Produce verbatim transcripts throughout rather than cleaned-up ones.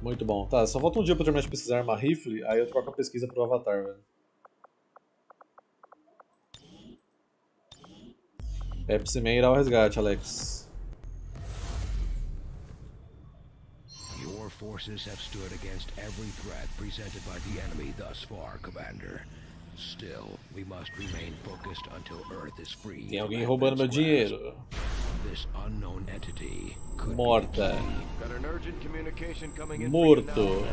Muito bom. Tá, só falta um dia pra eu terminar de pesquisar arma rifle, aí eu troco a pesquisa pro Avatar, velho. Pepsi-Man irá ao resgate, Alex. Your forces have stood against every threat presented by the enemy thus far, Commander. Still, we must remain focused until Earth is free. Tem alguém roubando meu dinheiro. This unknown entity could Morta. Got an urgent communication coming in. Morto.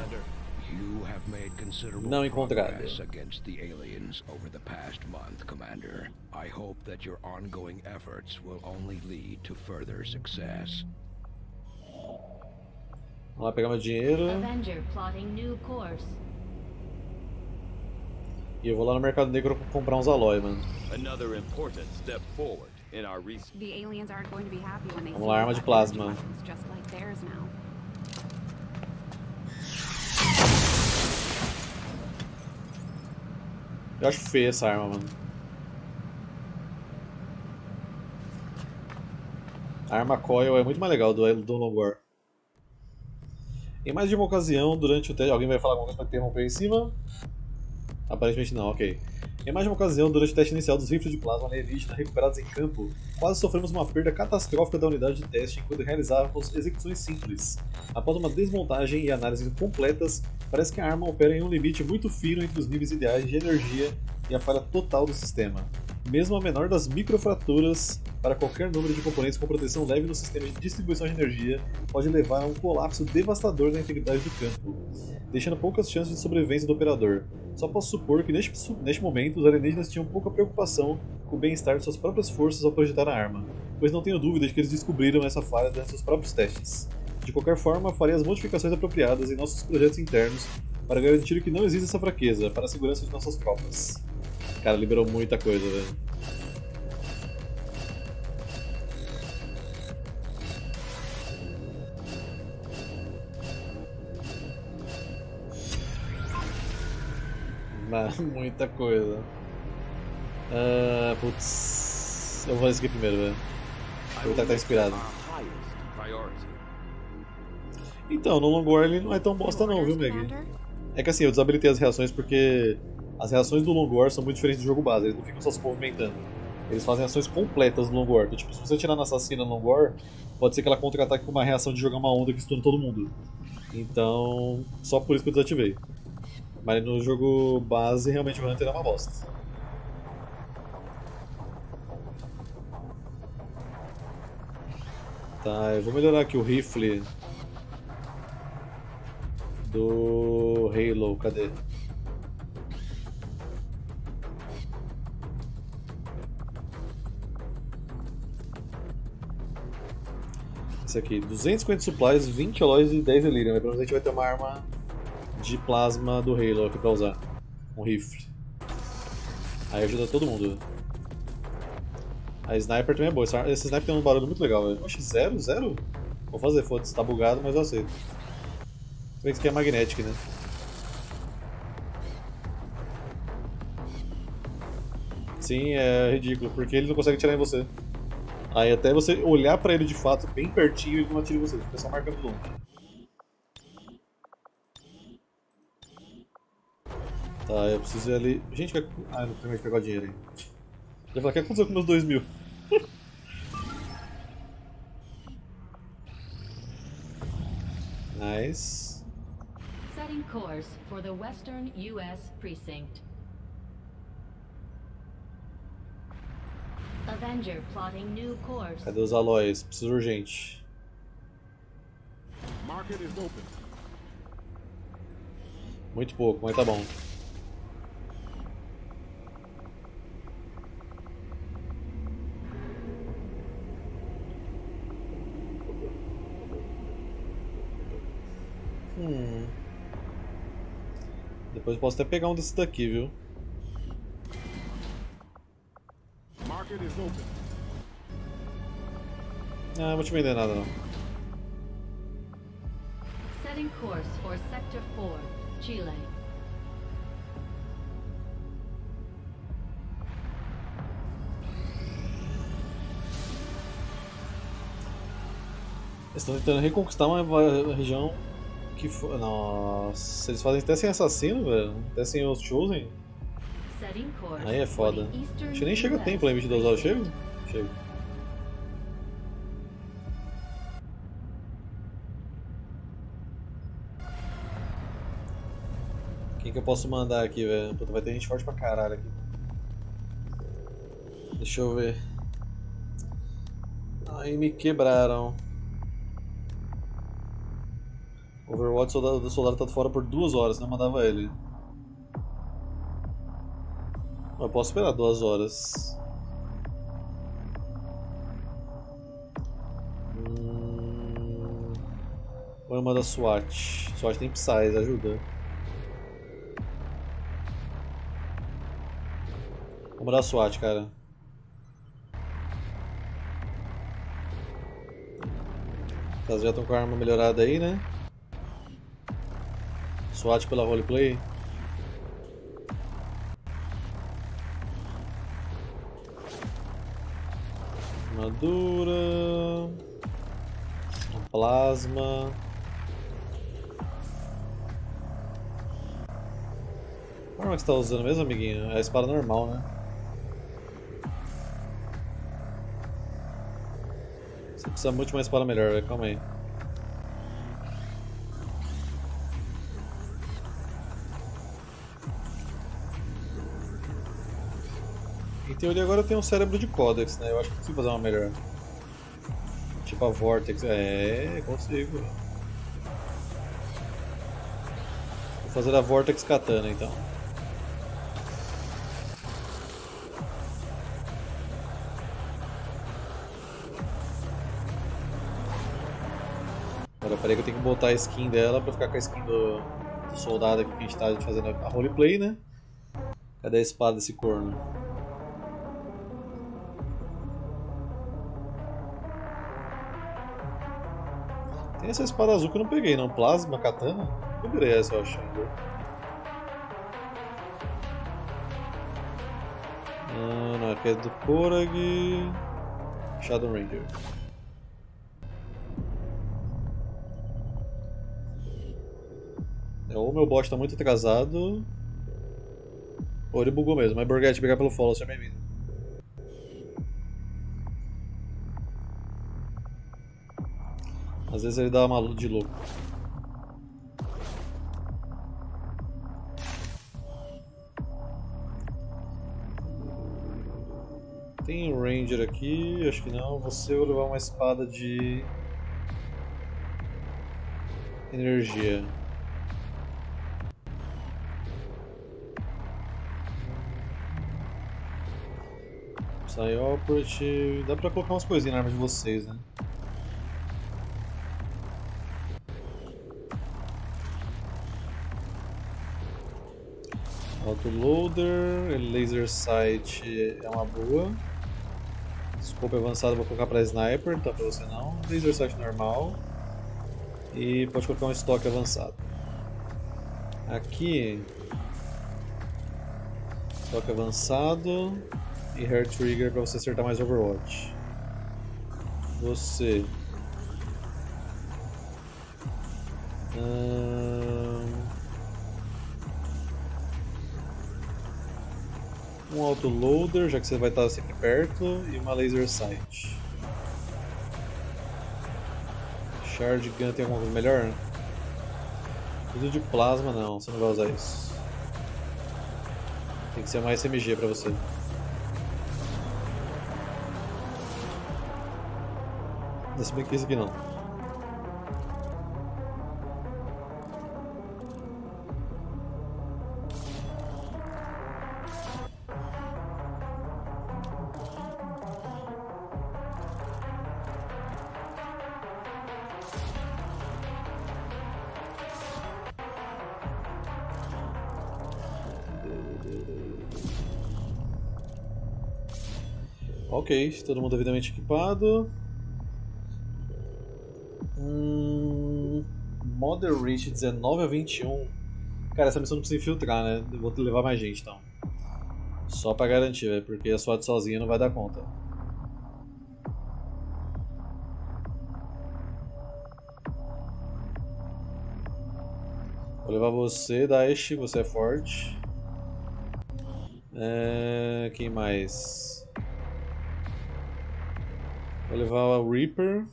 You have made considerable Não progress against the aliens over the past month, Commander. I hope that your ongoing efforts will only lead to further success. Vamos lá pegar meu dinheiro. Avenger plotting new course. E eu vou lá no mercado negro comprar uns alói, mano. Another important step forward in our research. The aliens aren't going to be happy when they see arma de plasma. Just like theirs now. Eu acho feia essa arma, mano. A arma coil é muito mais legal do, do Longor. Em mais de uma ocasião, durante o teste... Alguém vai falar alguma coisa pra interromper em cima? Aparentemente não, ok. Em mais de uma ocasião, durante o teste inicial dos rifles de plasma alienígena recuperados em campo, quase sofremos uma perda catastrófica da unidade de teste enquanto realizávamos execuções simples. Após uma desmontagem e análise completas, parece que a arma opera em um limite muito fino entre os níveis ideais de energia e a falha total do sistema. Mesmo a menor das microfraturas para qualquer número de componentes com proteção leve no sistema de distribuição de energia pode levar a um colapso devastador da integridade do campo, deixando poucas chances de sobrevivência do operador. Só posso supor que neste, neste momento os alienígenas tinham pouca preocupação com o bem-estar de suas próprias forças ao projetar a arma, pois não tenho dúvida de que eles descobriram essa falha durante seus próprios testes. De qualquer forma, farei as modificações apropriadas em nossos projetos internos para garantir que não existe essa fraqueza para a segurança de nossas tropas. Cara, liberou muita coisa, velho. Ah, muita coisa. Ah, putz. Eu vou fazer isso aqui primeiro, velho. Vou tentar estar inspirado. Então, no Longor ele não é tão bosta não, viu, Meg? É que assim, eu desabilitei as reações porque... As reações do Longor são muito diferentes do jogo base, eles não ficam só se movimentando. Eles fazem ações completas no Longor. Então, tipo, se você tirar na assassina no Longor, pode ser que ela contra-ataque com uma reação de jogar uma onda que estuna todo mundo. Então, só por isso que eu desativei. Mas no jogo base, realmente o Hunter é uma bosta. Tá, eu vou melhorar aqui o rifle do Halo, cadê? Aqui, duzentos e cinquenta supplies, vinte alloys e dez delirium, né? Pelo menos a gente vai ter uma arma de plasma do Halo aqui pra usar, um rifle, aí ajuda todo mundo. A Sniper também é boa, esse Sniper tem um barulho muito legal, velho. Oxe, zero, zero? Vou fazer, foda-se, tá bugado, mas eu aceito. Se bem que isso aqui é magnético, né? Sim, é ridículo, porque ele não consegue atirar em você. Aí até você olhar pra ele de fato, bem pertinho, ele não atira em você, o pessoal marca longe. Tá, eu preciso ir ali... Gente, quer... Ah, não permite pegar o dinheiro aí. Já falei, o que aconteceu com meus dois mil? Nice. Setting course for the Western U S Precinct. Avenger plotting new course. Cadê os alóis? Preciso urgente. Market is open. Muito pouco, mas tá bom. Hum. Depois eu posso até pegar um desse daqui, viu? Ah, não vou te vender nada não. Setting course for sector four, Chile. Estão tentando reconquistar uma região Que foi. Nossa, eles fazem até sem assassino, velho. Até sem os Chosen. Aí é foda. Acho que nem chega o tempo lá em vinte e duas horas. Chega? Chega. Quem que eu posso mandar aqui, velho? Puta, vai ter gente forte pra caralho aqui. Deixa eu ver. Aí me quebraram. Overwatch, soldado, soldado tá fora por duas horas, não mandava ele. Eu posso esperar duas horas. Hum... Vou mandar SWAT. SWAT tem Psys, ajuda. Vou mandar SWAT, cara. Elas já estão com a arma melhorada aí, né? SWAT pela roleplay. Armadura. Plasma. A arma que você tá usando mesmo, amiguinho? É a espada normal, né? Você precisa muito de uma espada melhor, velho. Calma aí. Em teoria agora eu tenho um cérebro de códex, né? Eu acho que consigo fazer uma melhor. Tipo a Vortex. É, consigo. Vou fazer a Vortex Katana então. Agora peraí que eu tenho que botar a skin dela pra ficar com a skin do, do soldado aqui que a gente tá fazendo a roleplay, né? Cadê a espada desse corno? Tem essa espada azul que eu não peguei não, plasma, katana? Eu virei essa, eu acho. Ah, não, aqui é do Korag. Shadow Ranger. Ou meu bot tá muito atrasado. Ou ele bugou mesmo, mas Borghetti, pegar pelo follow, seja bem-vindo. Às vezes ele dá uma luta de louco. Tem um Ranger aqui, acho que não. Você vai levar uma espada de energia. Psy-operative. Dá pra colocar umas coisinhas na arma de vocês, né? Autoloader, laser sight é uma boa. Scope avançado vou colocar para sniper, tá pra você não. Laser sight normal. E pode colocar um estoque avançado. Aqui. Estoque avançado. E hair trigger para você acertar mais Overwatch. Você. Hum... Um autoloader, já que você vai estar sempre perto, e uma laser sight. Charge gun tem alguma coisa melhor? Tudo de plasma não, você não vai usar isso. Tem que ser mais S M G pra você. Se bem que isso aqui não. Ok, todo mundo devidamente equipado. Hum, Moderate dezenove a vinte e um. Cara, essa missão não precisa infiltrar, né? Eu vou levar mais gente então. Só pra garantir, véio, porque a SWAT sozinha não vai dar conta. Vou levar você, Daesh, você é forte. É, quem mais? Vou levar o Reaper.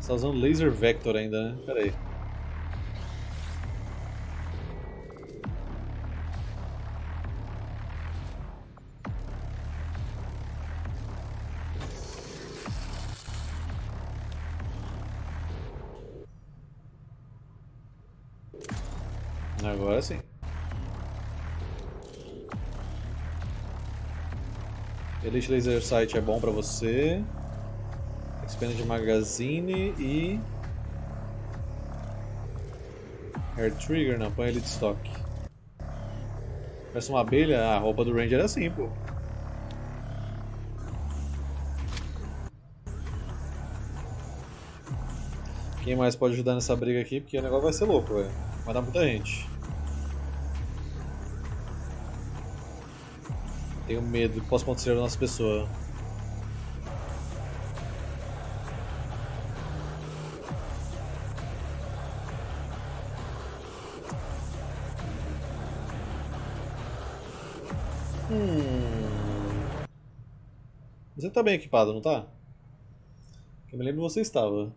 Você tá usando Laser Vector ainda, né? Pera aí. Agora sim. Elite Laser Sight é bom pra você. Expand Magazine e... Air Trigger, não, põe Elite Stock. Parece uma abelha, a roupa do Ranger é assim, pô. Quem mais pode ajudar nessa briga aqui, porque o negócio vai ser louco, velho. Vai dar muita gente. Tenho medo que possa acontecer com a nossa pessoa. Hum. Você tá bem equipado, não tá? Eu me lembro que você estava.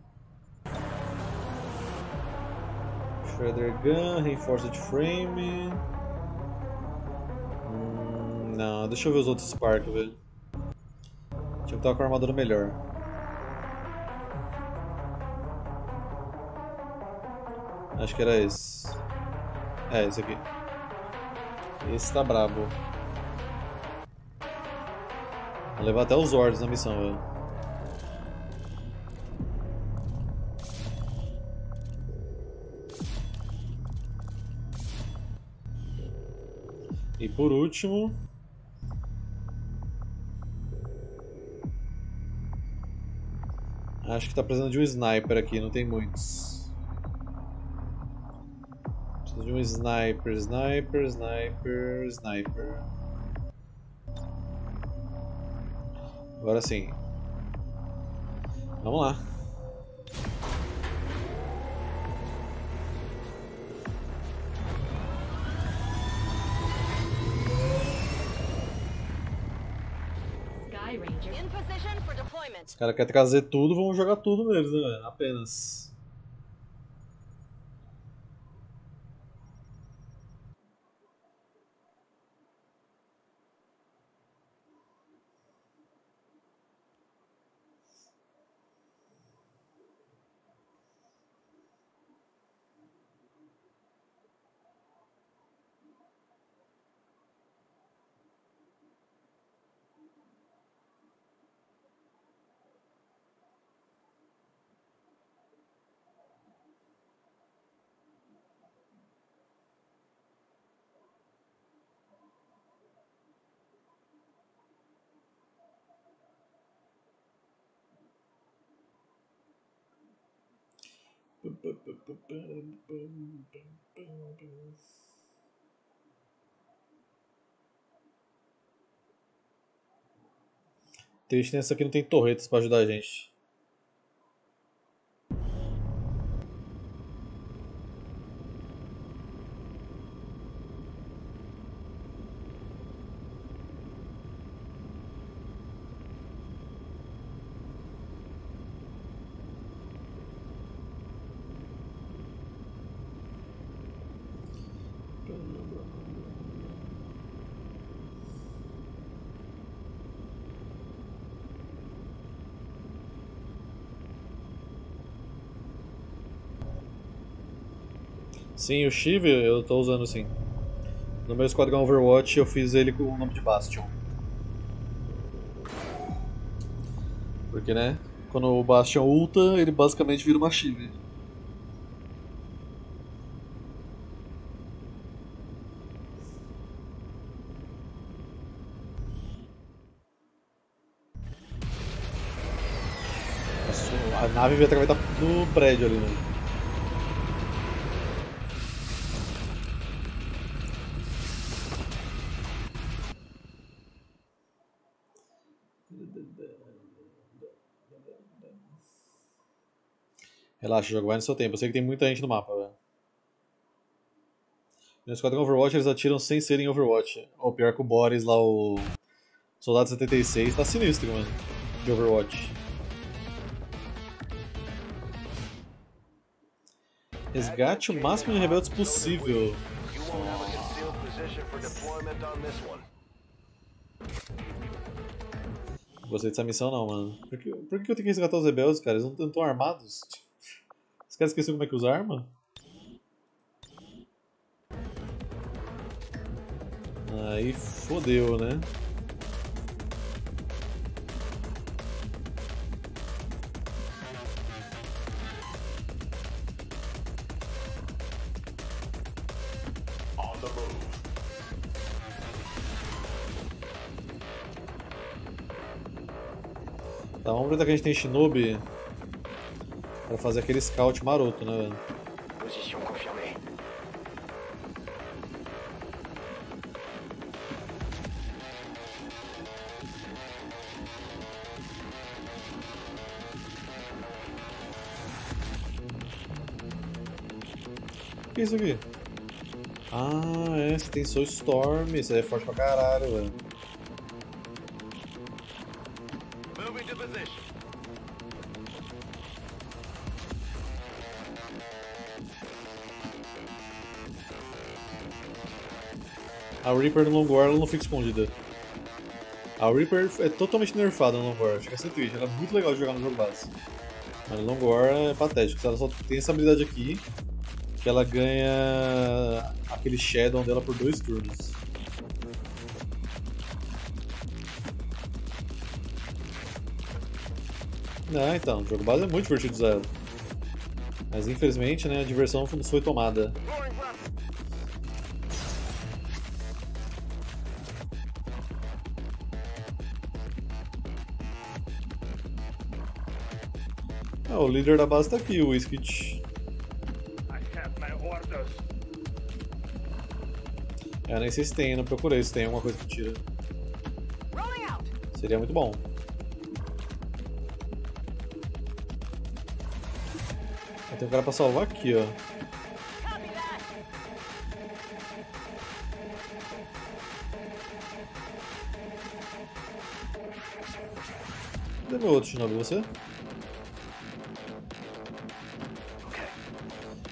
Shredder Gun, Reinforced Frame. Hum, não, deixa eu ver os outros Spark, velho. Tinha que estar com a armadura melhor. Acho que era esse. É, esse aqui. Esse tá brabo. Vou levar até os Zords na missão, velho. E por último, acho que tá precisando de um sniper aqui, não tem muitos. Preciso de um sniper, sniper, sniper, sniper. Agora sim. Vamos lá. Os caras querem trazer tudo, vão jogar tudo neles, né, velho? Apenas. Triste nessa aqui, não tem torretas para ajudar a gente. Sim, o Chiv eu tô usando sim. No meu esquadrão Overwatch eu fiz ele com o nome de Bastion. Porque, né, quando o Bastion ulta, ele basicamente vira uma Chiv. A nave vai estar no prédio ali, né? Relaxa, o jogo vai no seu tempo. Eu sei que tem muita gente no mapa, velho. No esquadrão Overwatch eles atiram sem serem Overwatch. Ou pior que o Boris lá, o Soldado setenta e seis, tá sinistro, mano, de Overwatch. Resgate o máximo de rebeldes possível. Gostei dessa missão não, mano. Por que, por que eu tenho que resgatar os rebeldes, cara? Eles não estão armados. Os caras esqueceram como é que usa arma? Aí fodeu, né? Tá, vamos aproveitar que a gente tem Shinobi pra fazer aquele scout maroto, né, velho? Posição confirmada. O que é isso aqui? Ah, é, você tem Soul Storm, isso aí é forte pra caralho, velho. A Reaper no Long War ela não fica escondida. A Reaper é totalmente nerfada no Long War, chega a ser triste, ela é muito legal de jogar no jogo base. Mas no Long War é patético, ela só tem essa habilidade aqui, que ela ganha aquele Shadow dela por dois turnos. Ah, então, o jogo base é muito divertido usar ela. Mas infelizmente, né, a diversão não foi tomada. O líder da base tá aqui, o Whiskyt. Eu nem sei se tem, eu não procurei se tem alguma coisa que tira. Seria muito bom. Tem um cara pra salvar aqui, ó. Cadê meu outro Shinobi, você?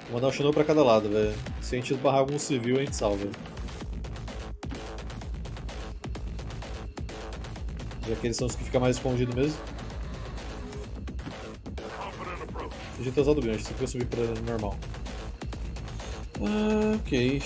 Vou mandar um Shinobi pra cada lado, velho. Se a gente esbarrar algum civil, a gente salva. Já que eles são os que ficam mais escondidos mesmo. Podia ter usado o gancho, só que eu subi pra normal. Ah, ok.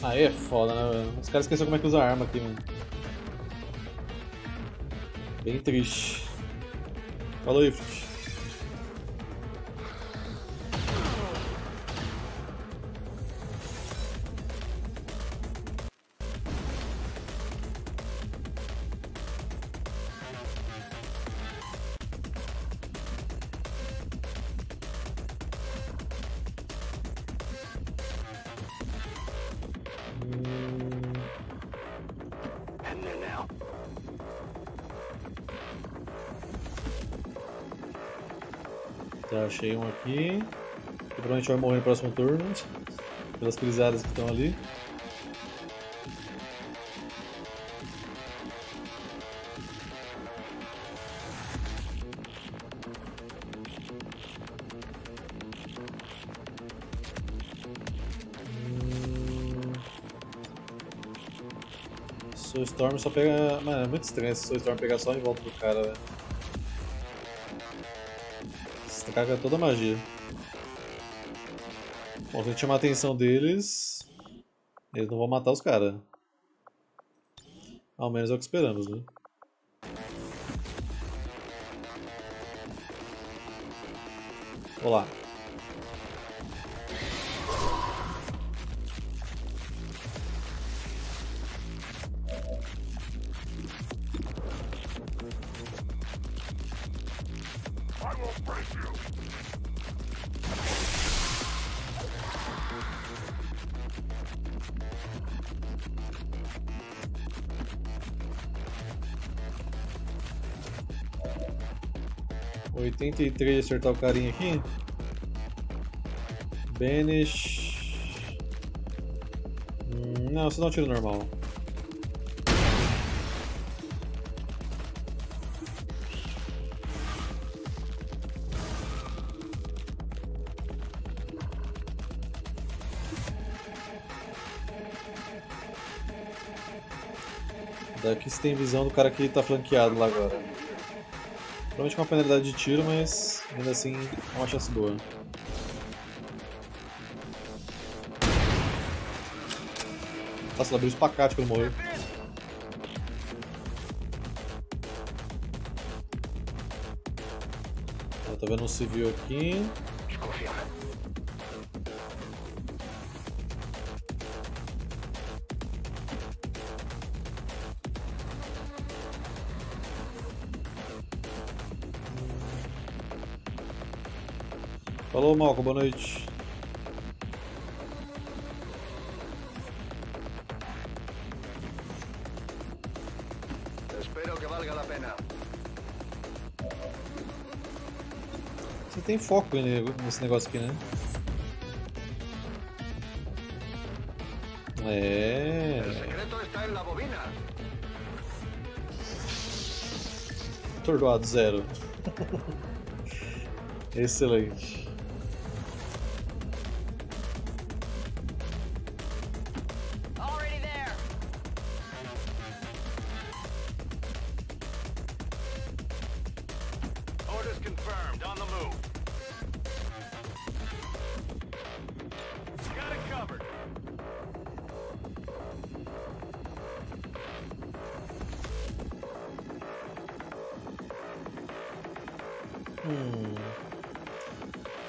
Aí é foda, né, velho? Os caras esqueceram como é que usa a arma aqui, mano. Bem triste. Falou, Ifrit. Tá, achei um aqui, que provavelmente vai morrer no próximo turno, pelas pisadas que estão ali. Hum... Soul Storm só pega... Mano, é muito estranho se Soul Storm pegar só em volta do cara, velho. Caga toda a magia. Bom, se a gente chamar a atenção deles, eles não vão matar os caras. Ao menos é o que esperamos, né? Olá. oitenta e três, acertar o carinha aqui. Banish. Não, só dá um tiro normal. Daqui você tem visão do cara que tá flanqueado lá agora. Provavelmente com uma penalidade de tiro, mas ainda assim é uma chance boa. Nossa, ela abriu espacate pra ele morrer. Eu tô vendo um civil aqui. Falou, Malco, boa noite. Espero que valga a pena. Você tem foco nesse negócio aqui, né? É. O segredo está na bobina. Tordoado zero. Excelente.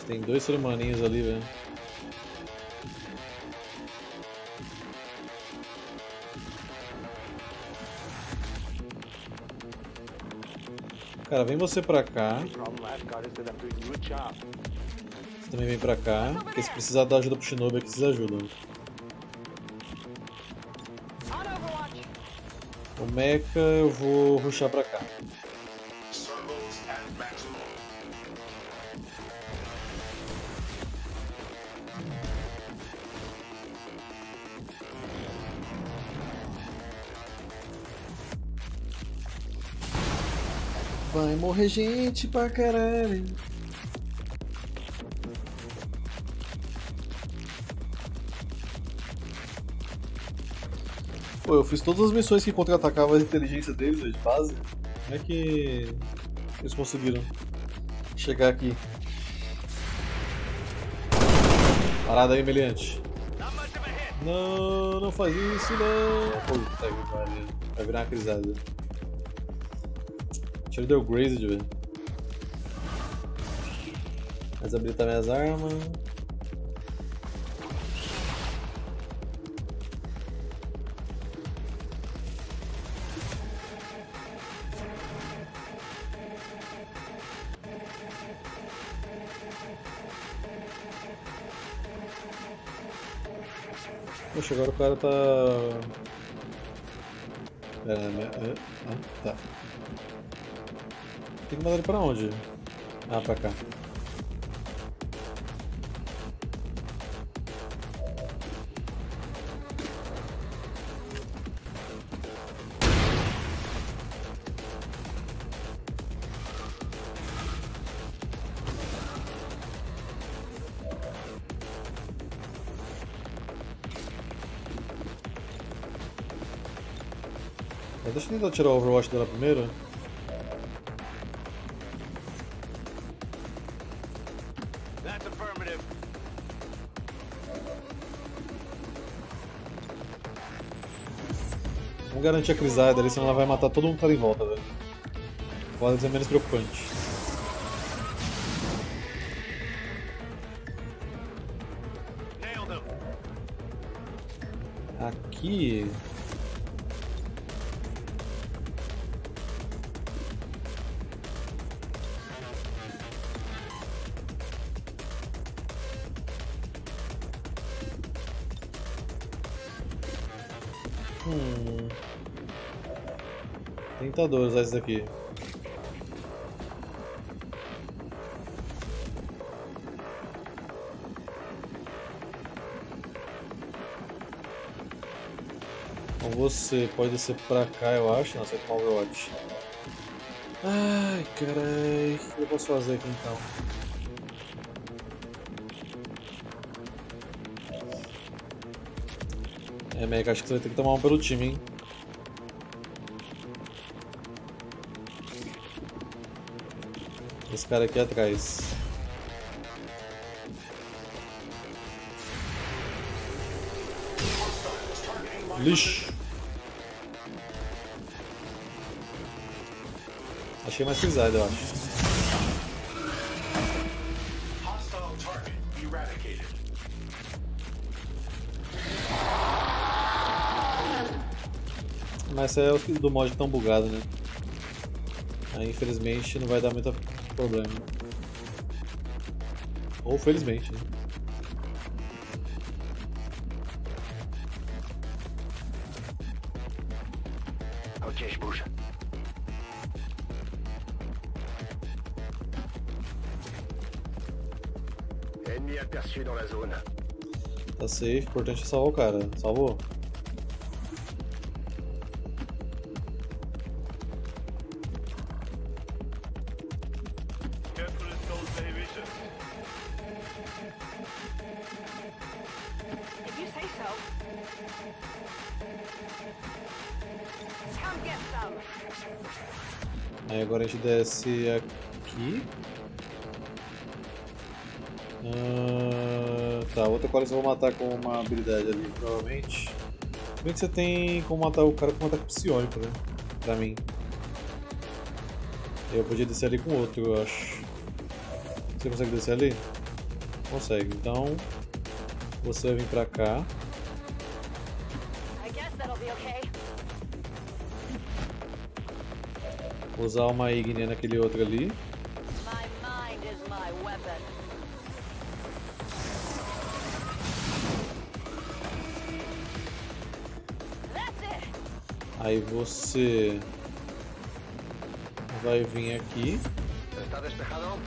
Tem dois seres humaninhos ali, velho. Cara, vem você pra cá. Você também vem pra cá. Porque se precisar da ajuda pro Shinobi aqui, vocês ajudam. O M E K A eu vou rushar pra cá. Vai morrer gente pra caralho. Pô, eu fiz todas as missões que contra-atacava a inteligência deles, de base. Como é que eles conseguiram chegar aqui? Parada aí, meliante. Não, não faz isso, não. Puta que pariu. Vai virar uma crisada. Ele deu Grazed, velho. Mas habilitar minhas armas. Poxa, agora o cara tá. Pera, minha... ah, tá. Tem que mandar ele pra onde? Ah, pra cá. Mas deixa eu tentar tirar o Overwatch dela primeiro. Vamos garantir a crisada ali, senão ela vai matar todo mundo que tá em volta, velho. Pode ser menos preocupante. Aqui... Hum... Tentador usar isso daqui. com você, pode descer pra cá, eu acho. Não, sai com o Overwatch. Ai, carai, o que eu posso fazer aqui então? É, M E K A, acho que você vai ter que tomar um pelo time, hein? Esse cara aqui atrás. Lixo! Achei mais pesado, eu acho. Mas isso é o do mod tão bugado, né? Aí infelizmente não vai dar muito problema. Ou felizmente, né? Tá safe, importante é salvar o cara. Salvou? Aí agora a gente desce aqui. Ah, tá, outra coisa eu vou matar com uma habilidade ali, provavelmente. Como é que você tem como matar o cara com um ataque psiônico, né? Pra mim. Eu podia descer ali com outro, eu acho. Você consegue descer ali? Consegue, então você vai vir pra cá. Vou usar uma Ignia naquele outro ali. Aí você vai vir aqui. Está despejado?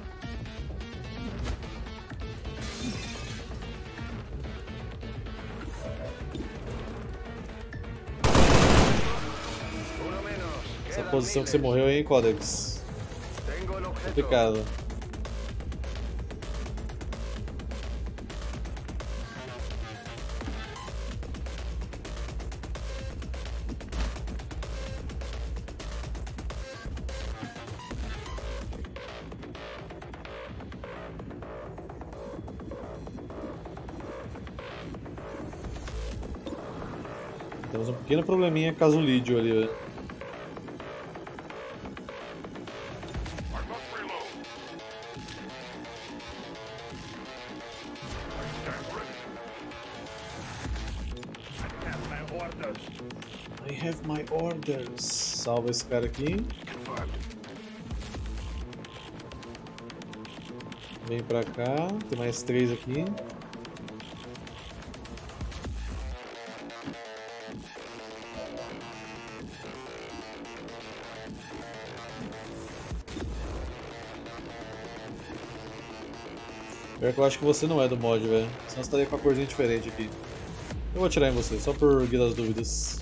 Essa posição que você morreu aí, Códex. Complicado. Temos um pequeno probleminha caso o Lídio ali, velho. I have my orders. Salva esse cara aqui. Vem pra cá. Tem mais três aqui. Pior que eu acho que você não é do mod, velho. Senão você estaria com a corzinha diferente aqui. Eu vou atirar em você, só por guia das dúvidas.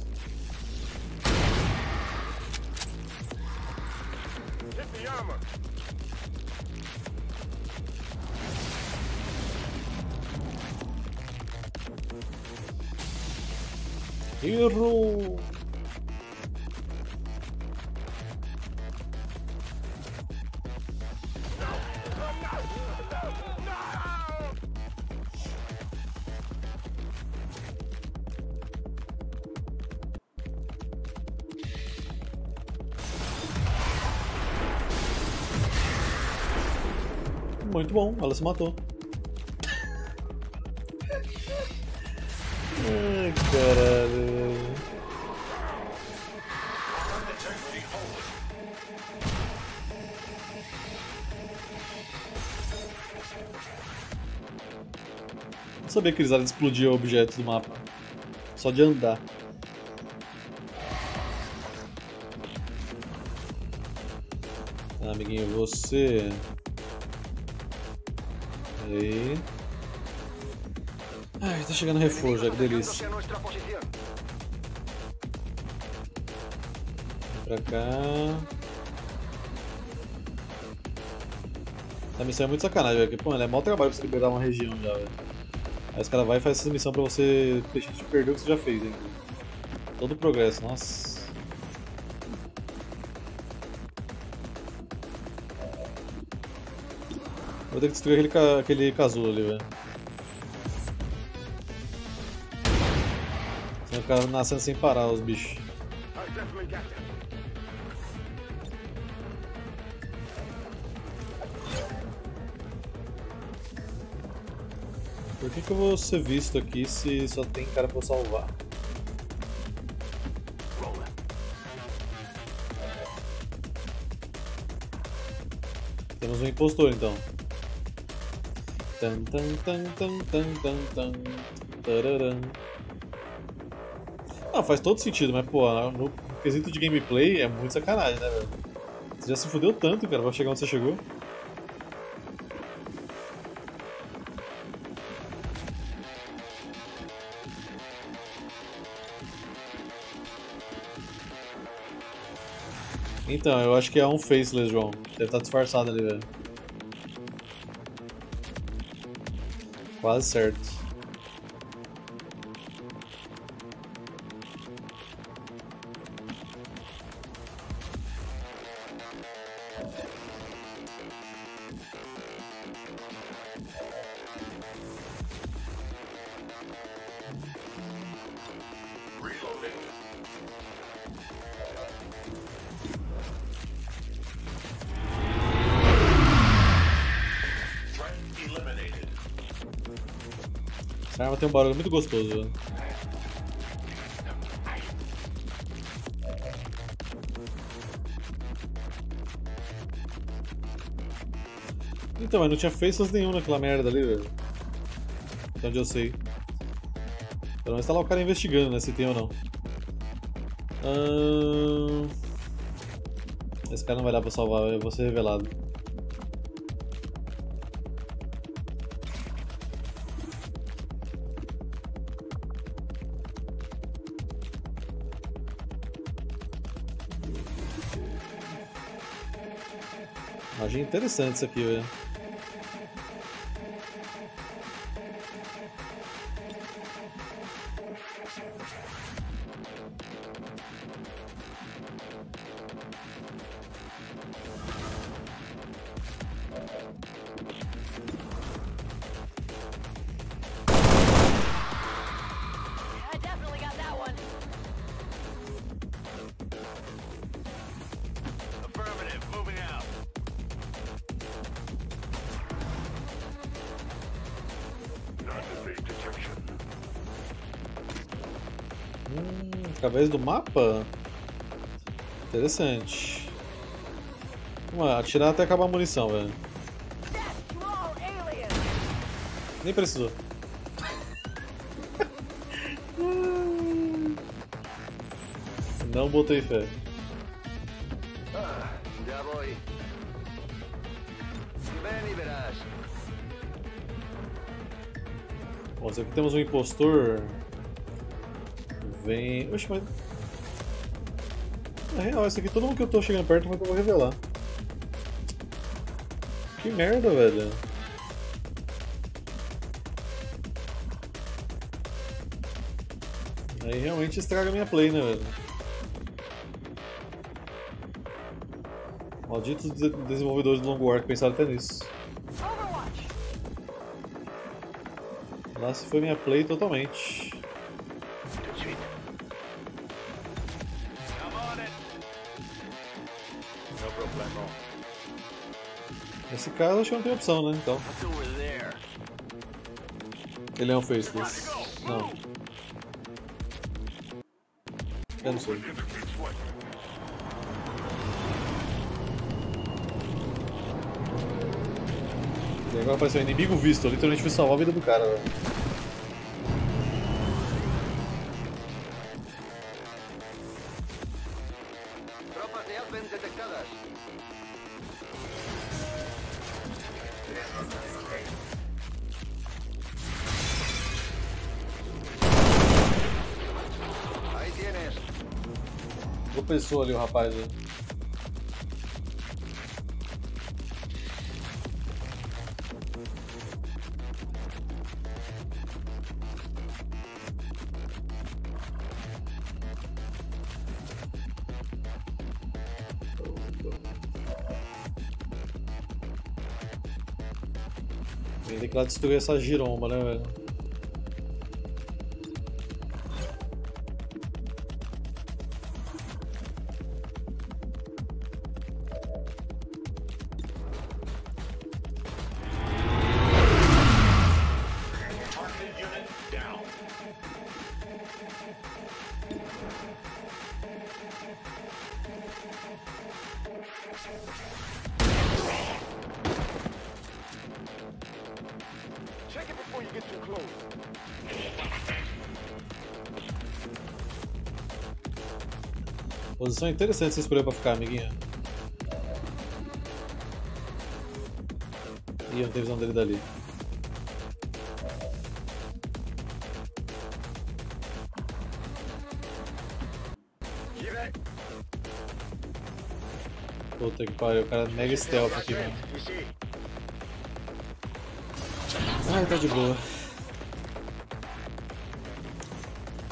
Errou! Muito bom, ela se matou. Ai, caralho. Não sabia que eles eram de explodir objetos do mapa. Só de andar. Tá, amiguinho, você... Aí. Ai, tá chegando reforço, que delícia. pra cá. Essa missão é muito sacanagem, velho. Pô, é mó trabalho pra você liberar uma região já, velho. Aí os caras vão e fazem essa missão pra você deixar de perder o que você já fez, hein? Todo o progresso, nossa. Vou ter que destruir aquele, aquele casulo ali, velho. Senão ficar nascendo sem parar os bichos. Por que que eu vou ser visto aqui se só tem cara pra eu salvar? Temos um impostor então. Tan tan tan tan tan tan tan. Não, faz todo sentido, mas pô, no quesito de gameplay é muito sacanagem, né, velho? Você já se fudeu tanto, cara, pra chegar onde você chegou. Então, eu acho que é um Faceless, João. Deve estar disfarçado ali, velho. Quase certo. Essa arma tem um barulho muito gostoso, velho. Então, mas não tinha faceless nenhum naquela merda ali, velho. Até onde eu sei. Pelo menos tá lá o cara investigando, né, se tem ou não. Hum... Esse cara não vai dar pra salvar, eu vou ser revelado. Achei interessante isso aqui, velho. Através do mapa? Interessante. Vamos lá, atirar até acabar a munição, velho. Nem precisou. Não botei fé. Bom, aqui temos um impostor. Vem... Oxe, mas... Na real, isso aqui, todo mundo que eu tô chegando perto vai que eu vou revelar. Que merda, velho. Aí realmente estraga minha play, né, velho. Malditos de desenvolvedores do Long War que pensaram até nisso. Lá se foi minha play totalmente. Nesse caso, acho que não tem opção, né? Então. Ele é um faceless. Não. Eu não sei. E agora apareceu um inimigo visto. Eu literalmente fui salvar a vida do cara, velho. pessoa ali, o rapaz. Né? Tem que ir lá destruir essa giromba, né, velho? Posição interessante você escolheu pra ficar, amiguinha. Ih, eu não tenho visão dele dali. Puta que pariu, o cara mega stealth aqui, mano. Ah, tá de boa.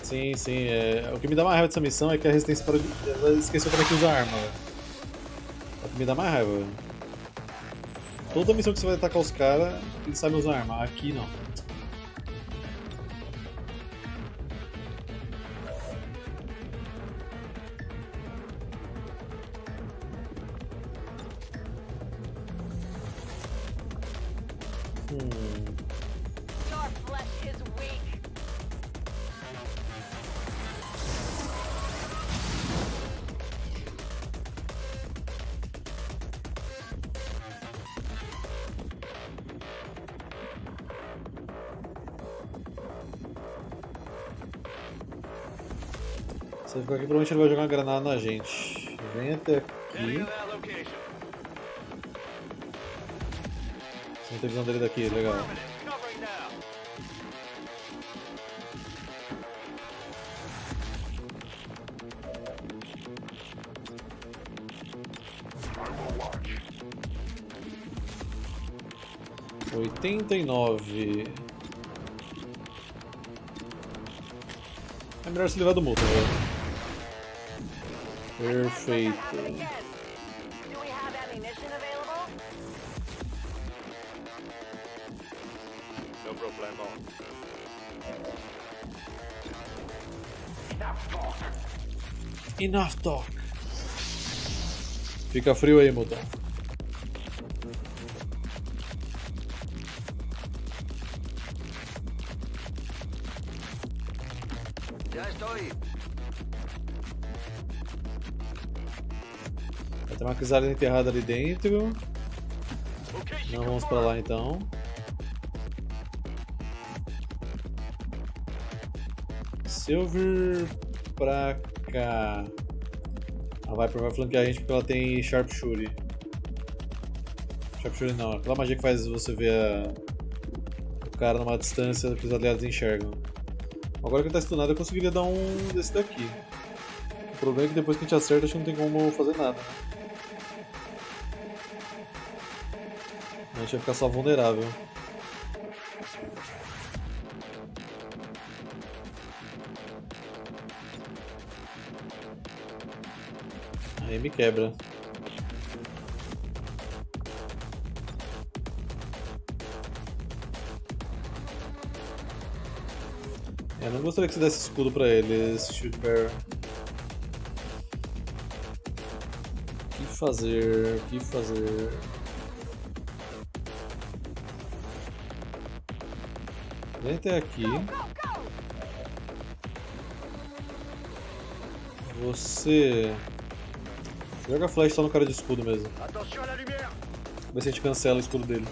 Sim, sim. É... O que me dá mais raiva dessa missão é que a resistência para... Ela esqueceu como é que usa a arma. É o que me dá mais raiva. Toda missão que você vai atacar os caras, eles sabem usar a arma. Aqui não. Se ficar aqui, provavelmente ele vai jogar uma granada na gente. Vem até aqui. Não tem visão dele daqui, legal. oitenta e nove. É melhor se livrar do Muton, velho. Perfeito. Enough talk. Fica frio aí, Muton. Já estou aí. Tem uma crisalina enterrada ali dentro. Não vamos pra lá então. Se eu vir pra cá, a Viper vai flanquear a gente porque ela tem Sharpshooter. Sharpshooter não, aquela magia que faz você ver a... o cara numa distância que os aliados enxergam. Agora que ele tá stunado, eu conseguiria dar um desse daqui. O problema é que depois que a gente acerta, a gente não tem como fazer nada. A gente vai ficar só vulnerável. Aí me quebra. Eu não gostaria que você desse escudo pra ele, esse shield bearer. O que fazer? O que fazer? Vem até aqui. Você... Joga a flash só no cara de escudo mesmo. Vê se a gente cancela o escudo dele.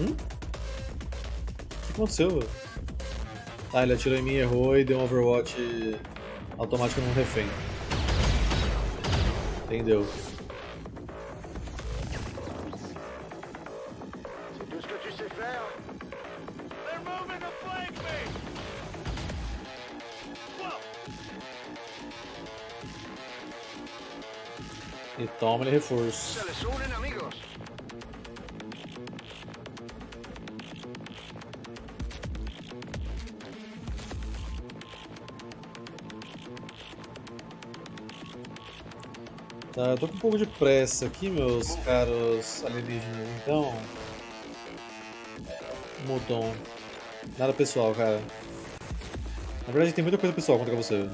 Hum? O que aconteceu, velho? Ah, ele atirou em mim, errou e deu um overwatch automático num refém. Entendeu? E toma-lhe reforço. Tá, eu tô com um pouco de pressa aqui, meus caros alienígenas, então... Muton. Nada pessoal, cara. Na verdade tem muita coisa pessoal contra você.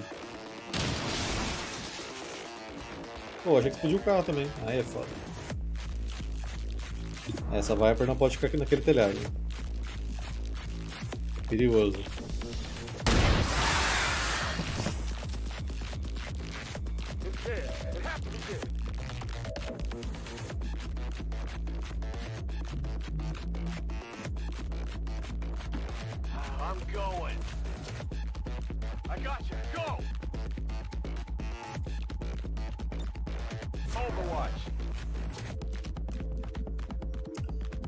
Pô, achei que explodiu o carro também. Aí é foda. Essa Viper não pode ficar aqui naquele telhado. Perigoso.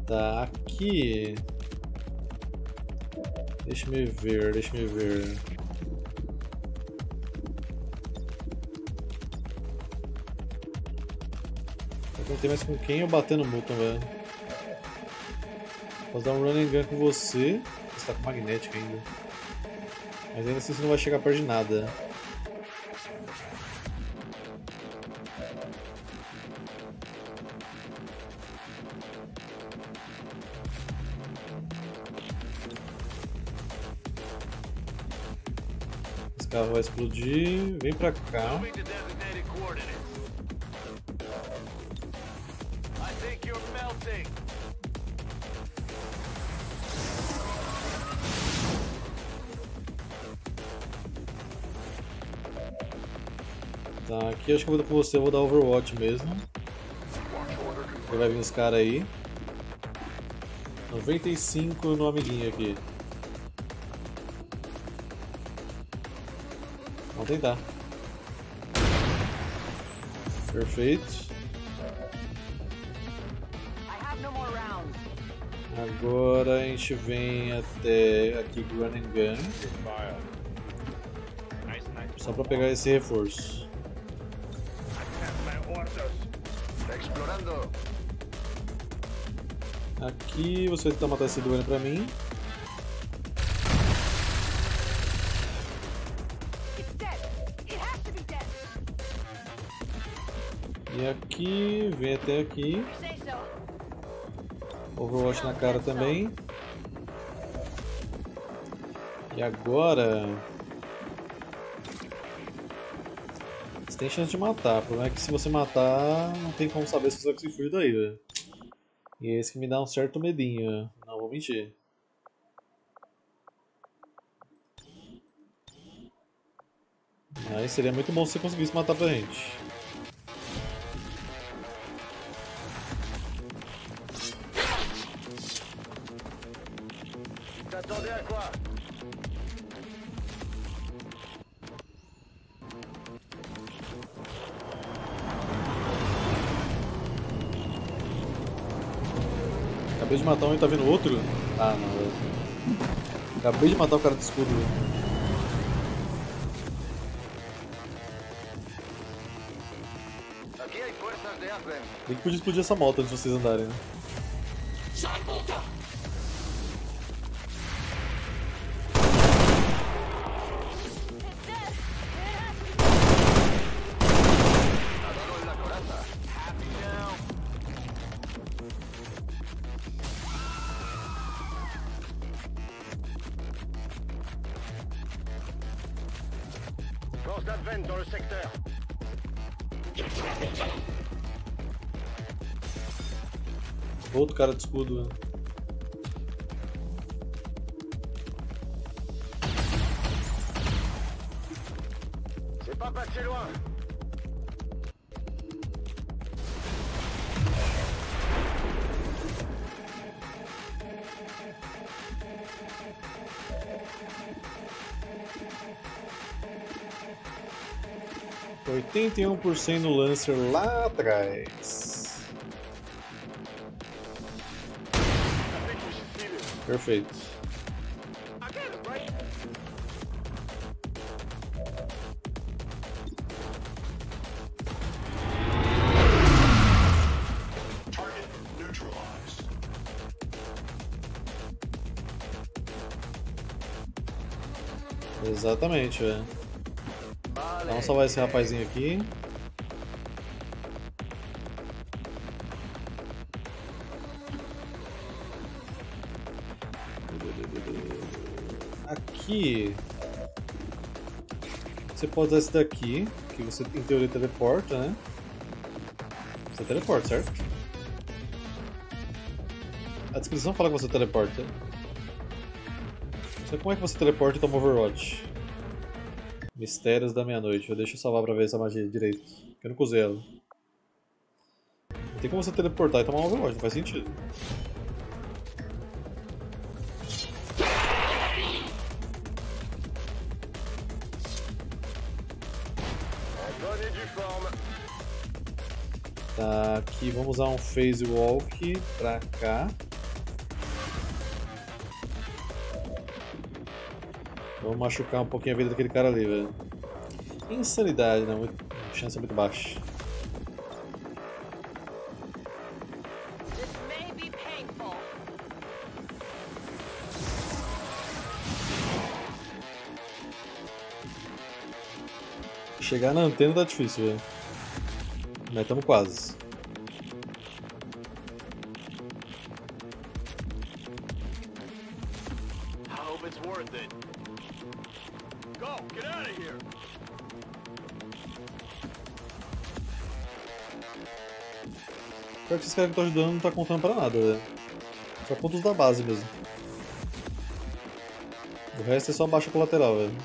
Tá, aqui... Deixa me ver, deixa me ver... Eu não tenho mais com quem eu bater no Muton, velho. Posso dar um run and gun com você... Você tá com magnética ainda. Mas ainda assim você não vai chegar perto de nada. Vai explodir, vem pra cá. Tá, aqui acho que eu vou dar com você, eu vou dar Overwatch mesmo. Vai vir os caras aí. noventa e cinco no amiguinho aqui. Vamos tentar. Perfeito. Agora a gente vem até aqui do Run and Gun. Só para pegar esse reforço. Aqui você vai tentar matar esse duelo para mim. E aqui, vem até aqui. Overwatch na cara também. E agora... Você tem chance de matar, o problema é que se você matar, não tem como saber se você vai conseguir fugir daí, velho. E é esse que me dá um certo medinho, não vou mentir. Mas seria muito bom se você conseguisse matar pra gente. Acabei de matar um e tá vindo outro? Ah, não. Acabei de matar o cara do escudo. Tem que podia explodir essa moto antes de vocês andarem, né? Outro cara de escudo, né? oitenta e um por cento do Lancer lá atrás. Perfeito. Exatamente, velho. Vamos salvar esse rapazinho aqui. Aqui você pode usar esse daqui, que você em teoria teleporta, né? Você teleporta, certo? A descrição fala que você teleporta. Só como é que você teleporta e toma Overwatch? Mistérios da meia-noite. Deixa eu salvar pra ver essa magia direito. Eu não usei ela. Não tem como você teleportar e tomar Overwatch, não faz sentido. Tá, aqui vamos usar um phase walk pra cá. Vamos machucar um pouquinho a vida daquele cara ali, velho. Insanidade, né? Muito... chance é muito baixa. Chegar na antena tá difícil, velho. Mas estamos quase. Pior que esses caras que estão ajudando não tá contando pra nada, velho. Só pontos da base mesmo. O resto é só baixa colateral, velho.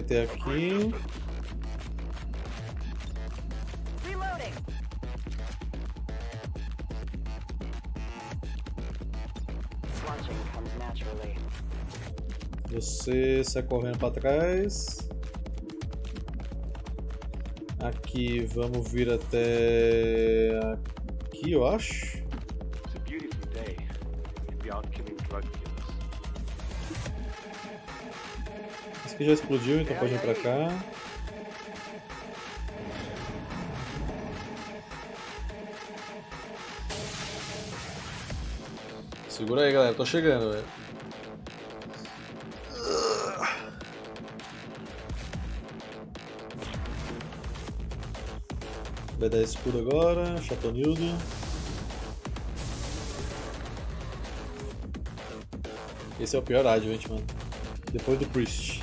Até aqui. Você sai correndo para trás. Aqui vamos vir até aqui, eu acho. Aqui já explodiu, então pode ir pra cá. Segura aí, galera, tô chegando, velho. Vai dar escudo agora, chatonildo. Esse é o pior Advent, mano. Depois do Priest.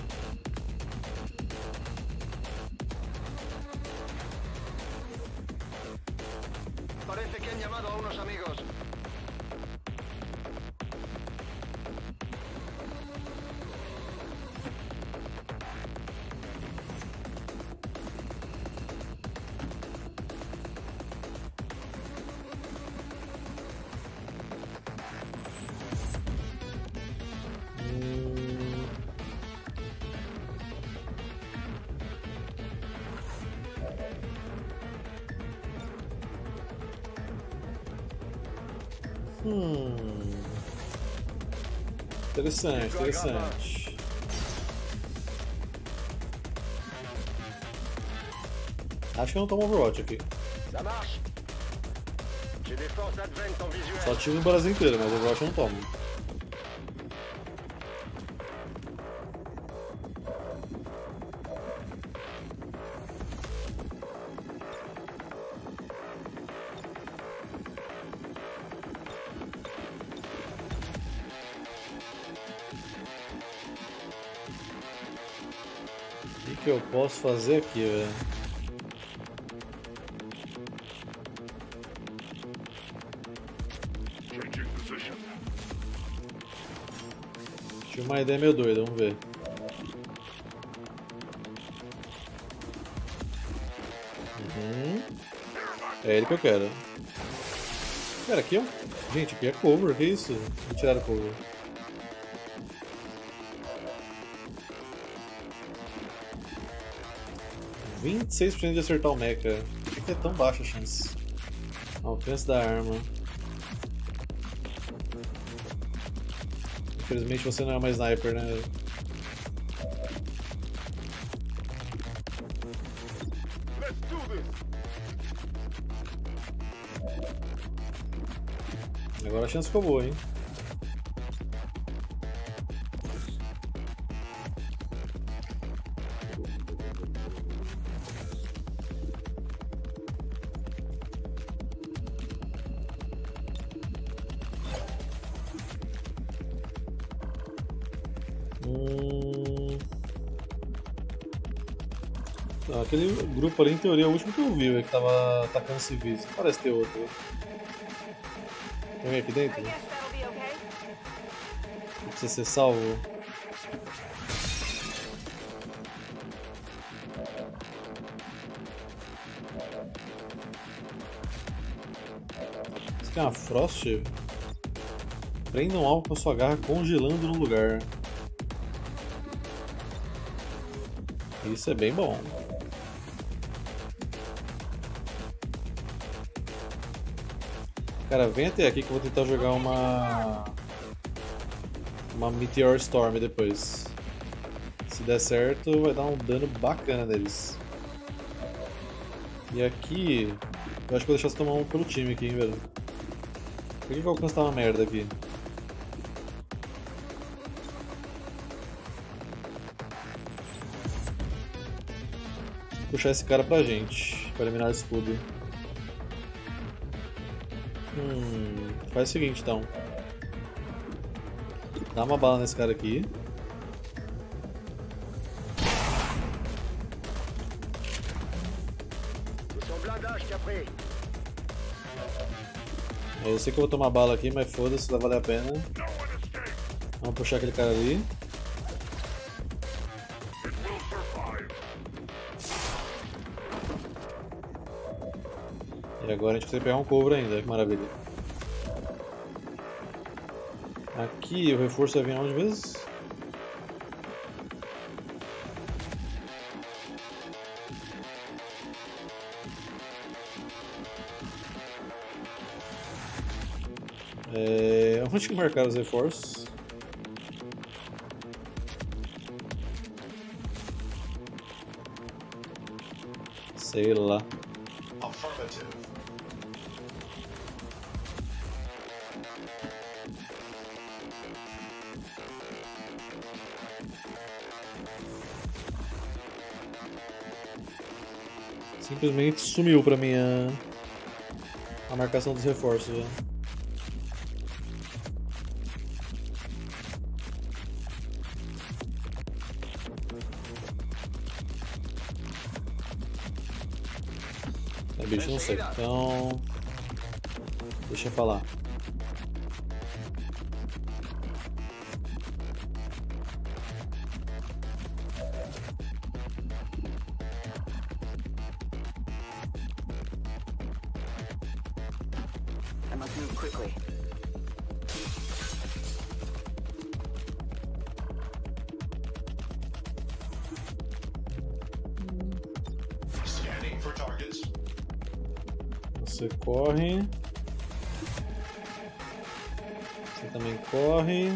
Hum. Interessante, interessante. Acho que eu não tomo Overwatch aqui. Só ativo no Brasil inteiro, mas Overwatch eu não tomo. O que eu posso fazer aqui, velho? Tinha uma ideia meio doida, vamos ver. Uhum. É ele que eu quero. Cara, aqui é um... Gente, aqui é cover, que isso? Me tiraram cover. vinte e seis por cento de acertar o M E K A. Por que, que é tão baixa a chance? Alcance da arma. Infelizmente você não é mais sniper, né? Agora a chance ficou boa, hein? Aquele grupo ali, em teoria, é o último que eu vi, véio, que tava atacando civis. Não parece ter outro. Véio. Tem alguém aqui dentro? Precisa ser salvo. Isso aqui é uma Frost? Prenda um alvo com a sua garra congelando no lugar. Isso é bem bom. Cara, vem até aqui que eu vou tentar jogar uma... Uma Meteor Storm depois. Se der certo, vai dar um dano bacana neles. E aqui... Eu acho que vou deixar você tomar um pelo time aqui, hein, velho. Por que que o alcance tá uma merda aqui? Vou puxar esse cara pra gente, pra eliminar o escudo. Hum, faz o seguinte então. Dá uma bala nesse cara aqui. Eu sei que eu vou tomar bala aqui, mas foda-se, vai valer a pena. Vamos puxar aquele cara ali. E agora a gente consegue pegar um Cobra ainda, que maravilha. Aqui o reforço vai vir onde vezes? É... Onde que marcaram os reforços? Sei lá. Simplesmente sumiu pra mim a, a marcação dos reforços. Né? É bicho, não sei. Então. Deixa eu falar. Você corre. Você também corre.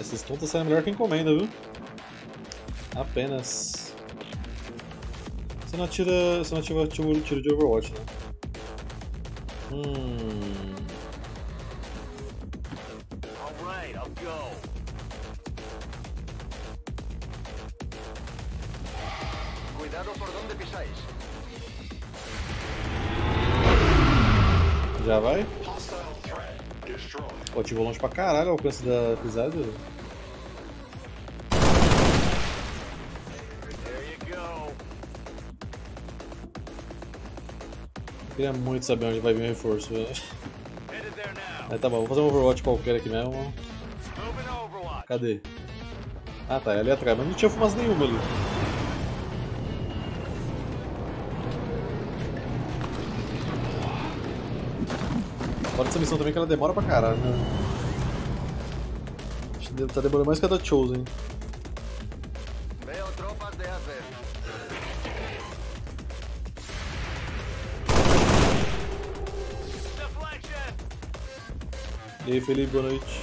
Esses tontos saem melhor que encomenda, viu? Apenas. Você não atira. Você não ativa o tiro de Overwatch, né? Hum. Já vai? Pô, ativou longe pra caralho o alcance da pisada. Queria muito saber onde vai vir o reforço, velho. É, tá bom, vou fazer um Overwatch qualquer aqui mesmo. Cadê? Ah tá, é ali atrás, mas não tinha fumaça nenhuma ali. Fora dessa missão também que ela demora pra caralho, né? Acho que tá demorando mais que a da Chosen. E aí, Felipe, boa noite.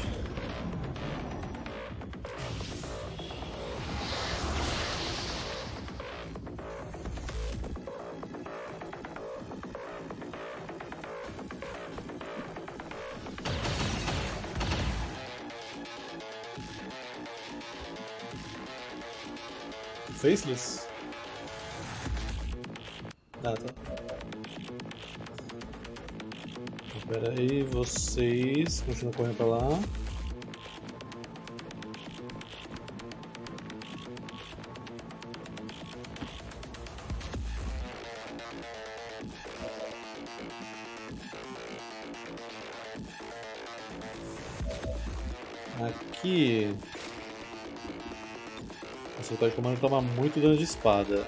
Faceless? Ah, tá. Pera aí, vocês continuam correndo pra lá. Aqui. A soltar de comando toma muito dano de espada.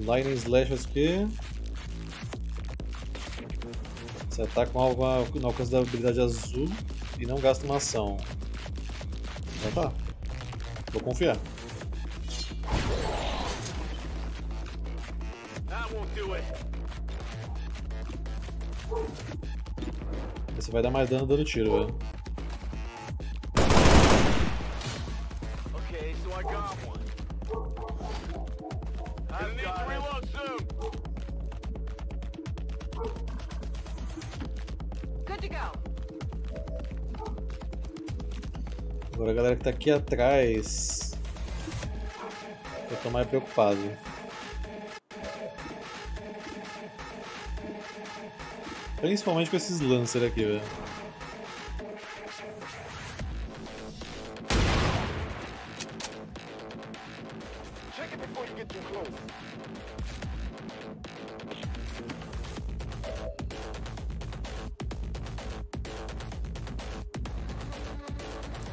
Lightning Slash faz o quê? Você ataca com algo no alcance da habilidade azul e não gasta uma ação. Já tá. Vou confiar. Você vai dar mais dano dando tiro, velho. Agora a galera que tá aqui atrás, eu tô mais preocupado. Principalmente com esses Lancer aqui, velho.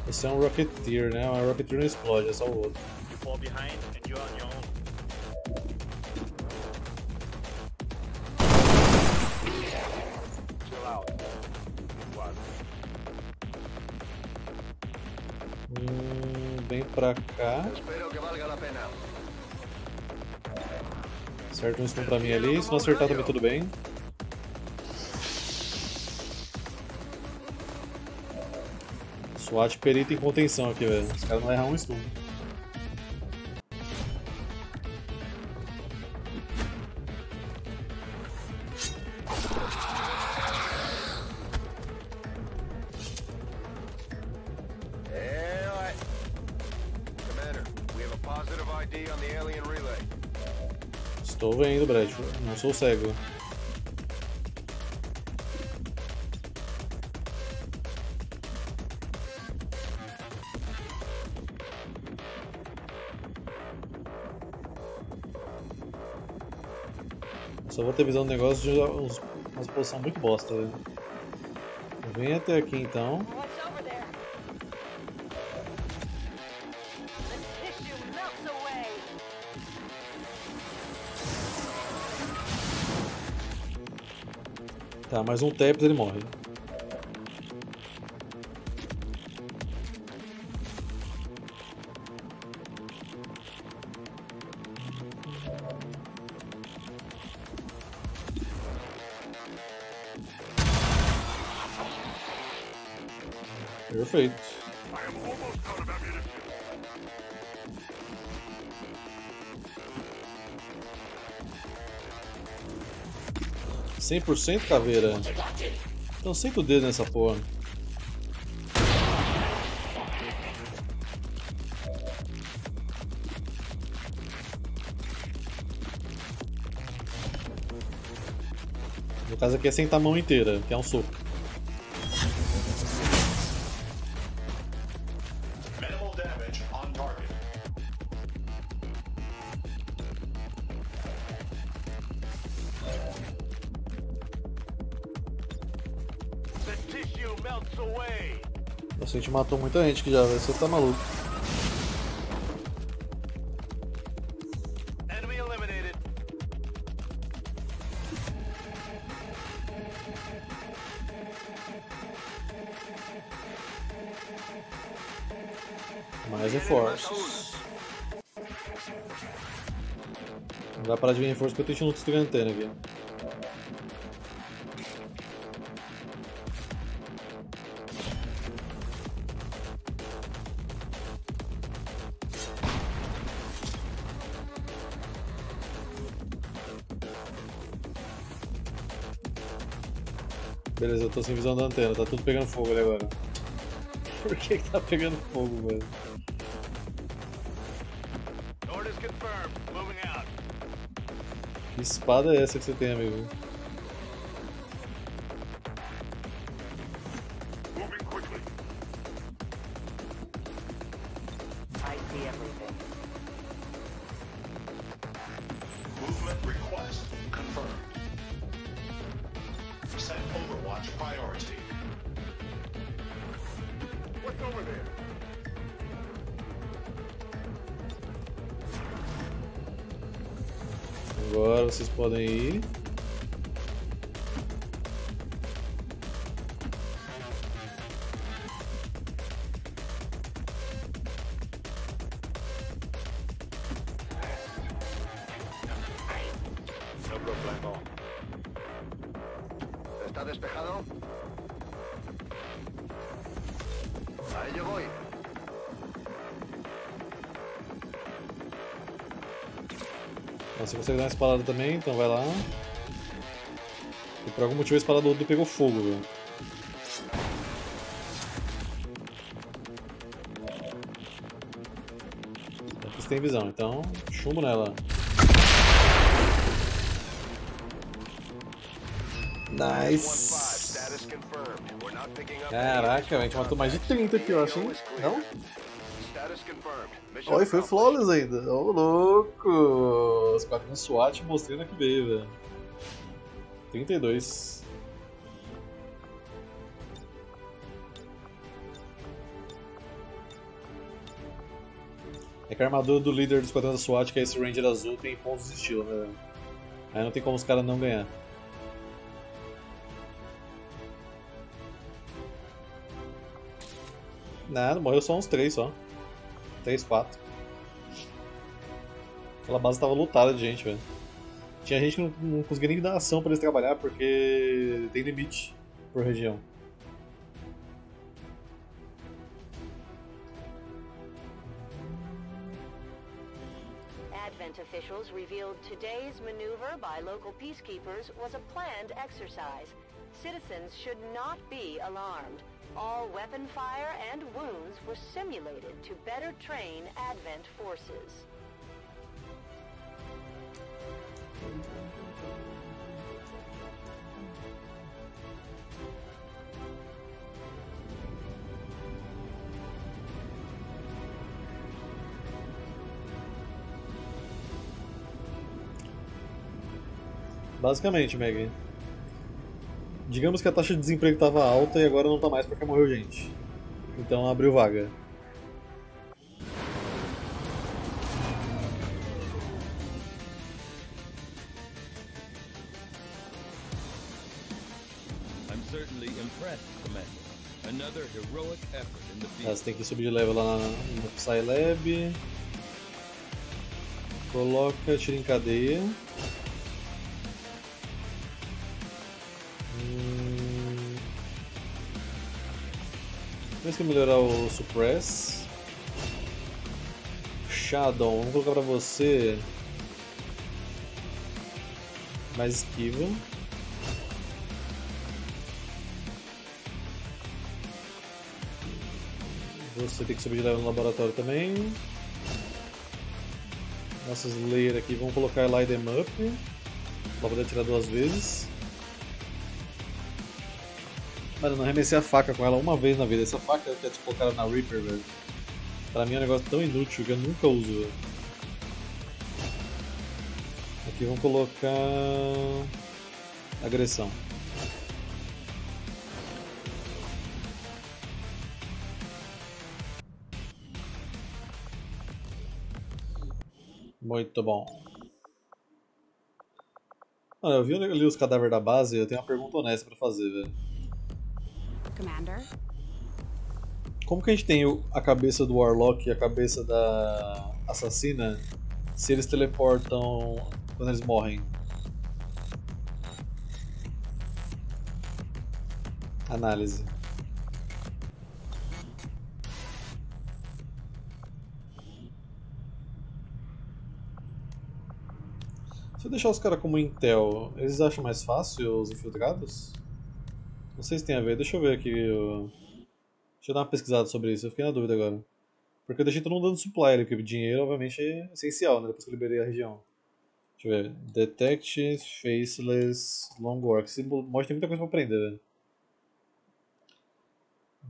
Esse é um Rocketeer, né? O Rocketeer não explode, é só o outro. Hum, bem pra cá. Acerta um stun pra mim ali, se não acertar também tudo bem. Swat perito em contenção aqui, velho. Os caras não erram um stun. Estou vendo, Brad. Não sou cego. Só vou ter visão do negócio de uma posição muito bosta, velho. Vem até aqui então. Tá, mais um tap e ele morre. Perfeito. cem por cento caveira. Então senta o dedo nessa porra. No caso aqui é sentar a mão inteira, que é um soco. Nossa, a gente matou muita gente que já, velho. Você tá maluco. Mais reforços. Não dá pra parar de vir reforço porque eu tô enchendo o antena aqui. Beleza, eu tô sem visão da antena, tá tudo pegando fogo ali agora. Por que que tá pegando fogo, velho? Que espada é essa que você tem, amigo? Agora vocês podem ir. Está despejado? Aí eu vou. Você consegue dar uma espalhada também, então vai lá. E por algum motivo a espalhada do outro pegou fogo, viu? Aqui você tem visão, então chumbo nela. Nice! Caraca, a gente matou mais de trinta aqui, eu acho, hein? Não? Olha, foi flawless ainda. Ô, louco! Esquadrão SWAT mostrando a que veio, velho. trinta e dois. É que a armadura do líder do esquadrão da SWAT, que é esse Ranger azul, tem pontos de estilo, né? Aí não tem como os caras não ganhar. Nada, morreu só uns três só. três, quatro. Aquela base tava lotada de gente, velho. Tinha gente que não, não conseguia nem dar ação pra eles trabalhar porque tem limite por região. Advent officials revealed today's maneuver by local peacekeepers was a planned exercise. Citizens should not be alarmed. All weapon fire and wounds were simulated to better train Advent forces. Basicamente, Maggie. Digamos que a taxa de desemprego estava alta e agora não está mais porque morreu gente. Então abriu vaga. Ah, você tem que subir de level lá no Psy Lab. Coloca, tira em cadeia. Temos que melhorar o Suppress. Shadow, vamos colocar pra você. Mais esquiva. Você tem que subir de level no laboratório também. Nossas layers aqui, vamos colocar Light Em Up. Pra poder atirar duas vezes. Mano, eu não arremessei a faca com ela uma vez na vida. Essa faca que é tipo colocada na Reaper, velho. Pra mim é um negócio tão inútil que eu nunca uso, velho. Aqui vamos colocar... agressão. Muito bom. Mano, eu vi ali os cadáveres da base e eu tenho uma pergunta honesta pra fazer, velho. Commander? Como que a gente tem a cabeça do Warlock e a cabeça da assassina se eles teleportam quando eles morrem? Análise. Se eu deixar os caras como intel, eles acham mais fácil os infiltrados? Não sei se tem a ver, deixa eu ver aqui. Eu... Deixa eu dar uma pesquisada sobre isso, eu fiquei na dúvida agora. Porque eu deixei todo mundo dando supply ali, porque dinheiro obviamente é essencial, né? Depois que eu liberei a região. Deixa eu ver. Detect, Faceless, Long War. Esse mod tem muita coisa pra aprender, velho.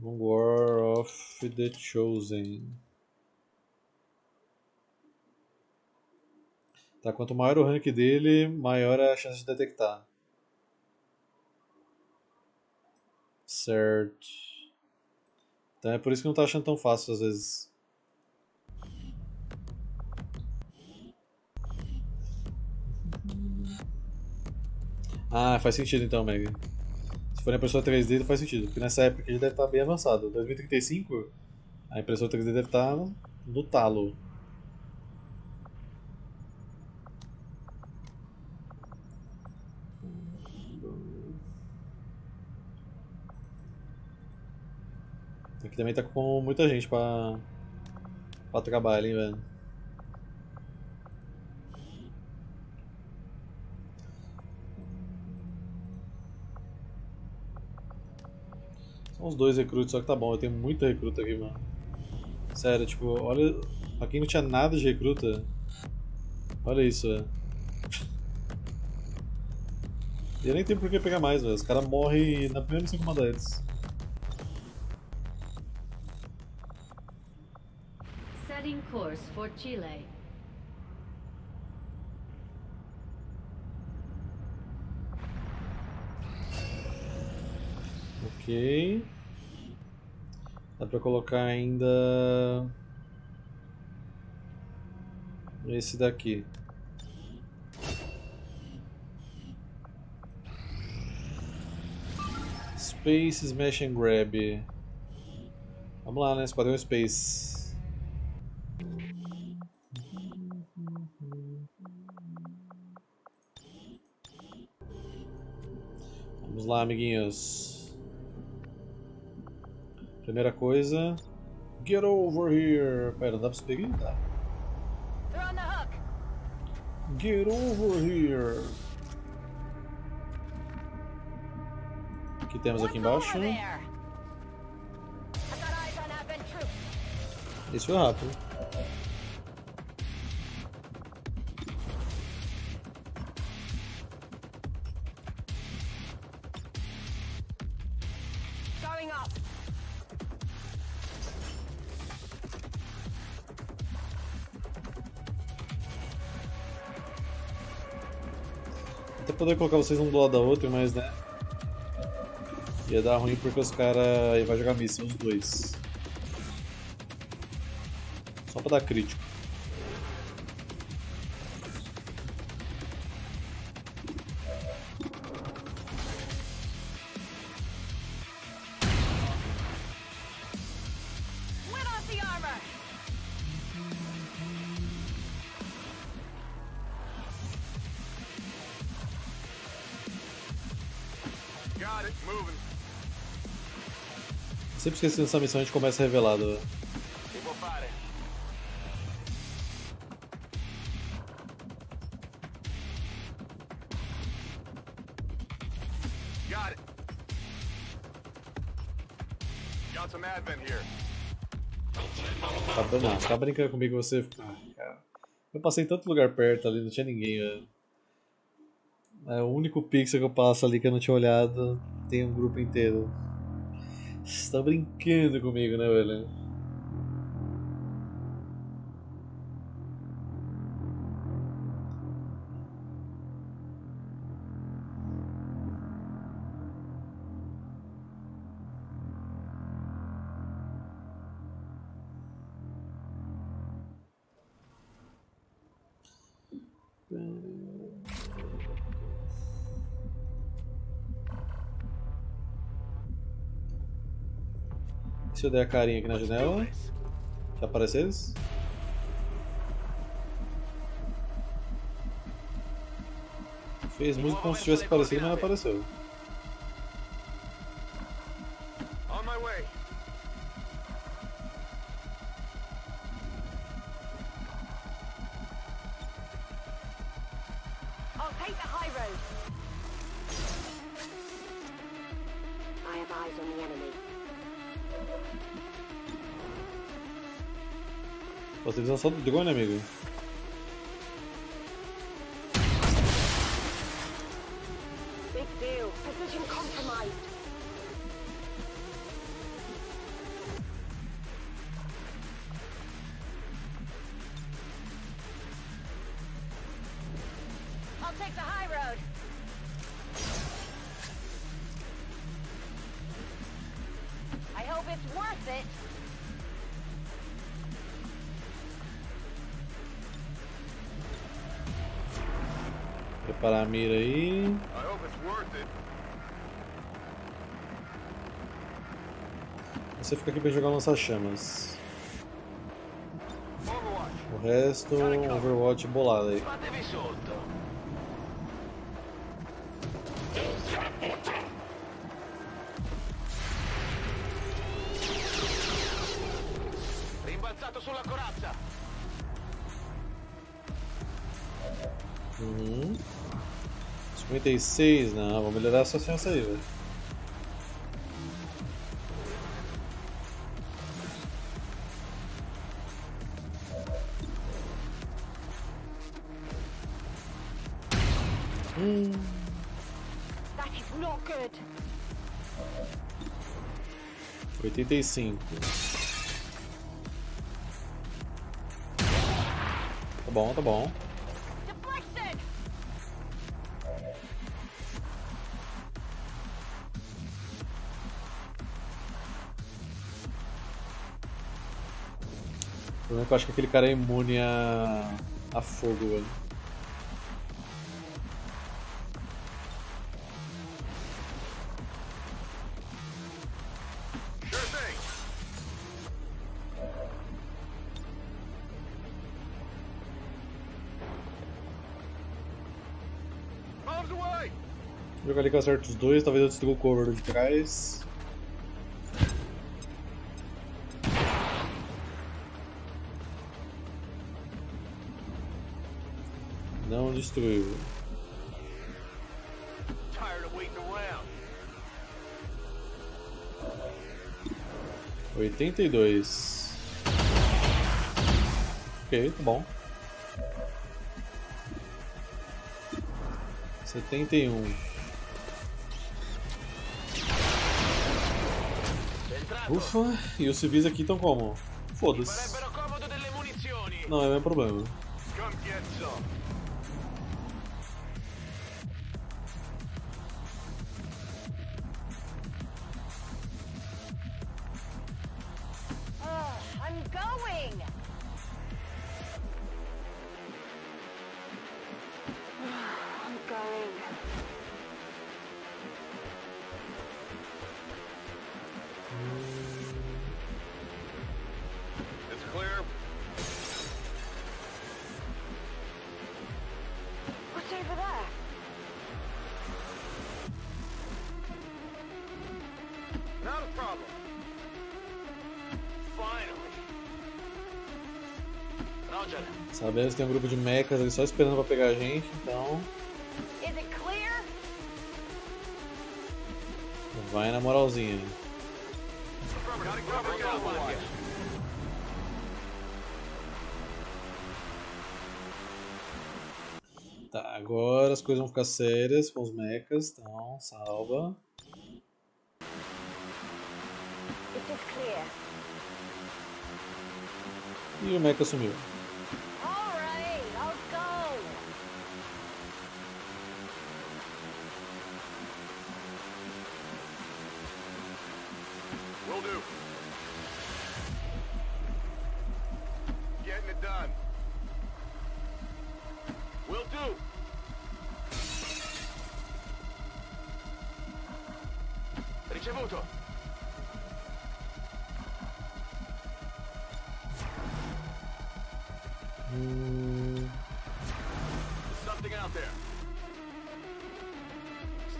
Long War of the Chosen. Tá, quanto maior o rank dele, maior a chance de detectar. Certo. Então é por isso que não tá achando tão fácil às vezes. Ah, faz sentido então, Meg. Se for a impressora três D não faz sentido, porque nessa época ele deve estar bem avançado. dois mil e trinta e cinco, a impressora três D deve estar no talo. Aqui também tá com muita gente pra, pra trabalho, hein, velho. São uns dois recrutos, só que tá bom, eu tenho muita recruta aqui, mano. Sério, tipo, olha... Pra quem não tinha nada de recruta... Olha isso, velho. E eu nem tenho por que pegar mais, velho. Os caras morrem na primeira missão que mandar eles. Course for Chile. Ok. Dá pra colocar ainda esse daqui. Space Smash and Grab. Vamos lá, né? Esquadrão Space. Vamos lá, amiguinhos. Primeira coisa... Get over here! Pera, não dá pra se pegar? Tá. Get over here! O que temos aqui embaixo? Isso foi rápido. Poder colocar vocês um do lado da outra, mas né, ia dar ruim porque os caras vai jogar míssil os dois, só pra dar crítico. Sempre esqueci dessa missão, a gente começa revelado. Got it. Got some Advent here. Tá, não, tá brincando comigo, você. Eu passei tanto lugar perto ali, não tinha ninguém. Velho. É o único pixel que eu passo ali que eu não tinha olhado, tem um grupo inteiro. Você tá brincando comigo, né, velho? Se eu der a carinha aqui na janela, já aparece eles? Fez muito como se tivesse aparecido, mas não apareceu. Você precisa só do drone, amigo. Preparar a mira aí. Você fica aqui para jogar lança-chamas. O resto, Overwatch bolado aí. Uhum. cinquenta e seis, não, vou melhorar a sua ciência aí, velho. Hum. oitenta e cinco. Tá bom, tá bom. Eu acho que aquele cara é imune a, a fogo, velho. Vou jogar ali que eu acerto os dois, talvez eu destrua o cover de trás. Não destruiu. oitenta e dois. Ok, tá bom. setenta e um. Ufa, e os civis aqui estão como? Foda-se. Não é meu problema. Sabemos que tem um grupo de mechas ali só esperando pra pegar a gente, então... Vai na moralzinha. Tá, agora as coisas vão ficar sérias com os mechas, então salva. E o M E K A sumiu.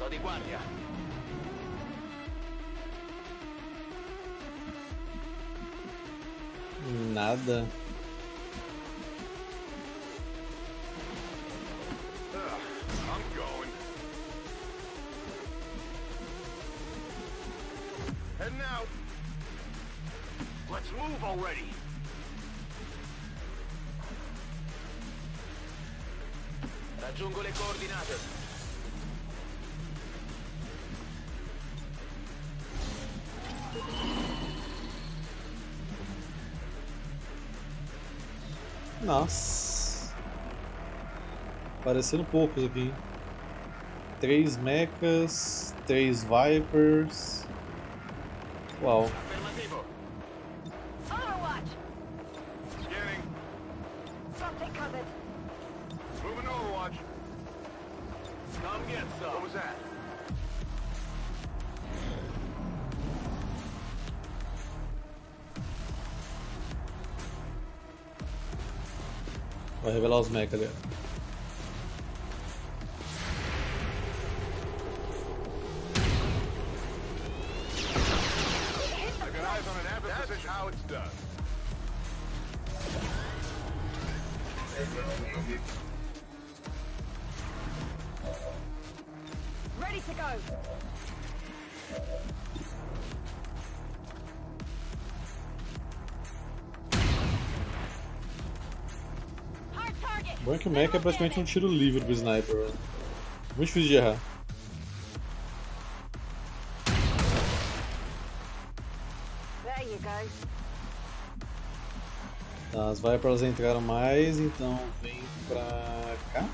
Sono di guardia. Nada. Raggiungo le coordinate. Nossa. Parecendo poucos aqui, hein? Três mechas, três Vipers. Uau. Vai revelar os mecha ali. Bom que o M E K A é praticamente um tiro livre pro Sniper, velho. Muito difícil de errar. Tá, as Vipers entraram mais, então vem pra cá.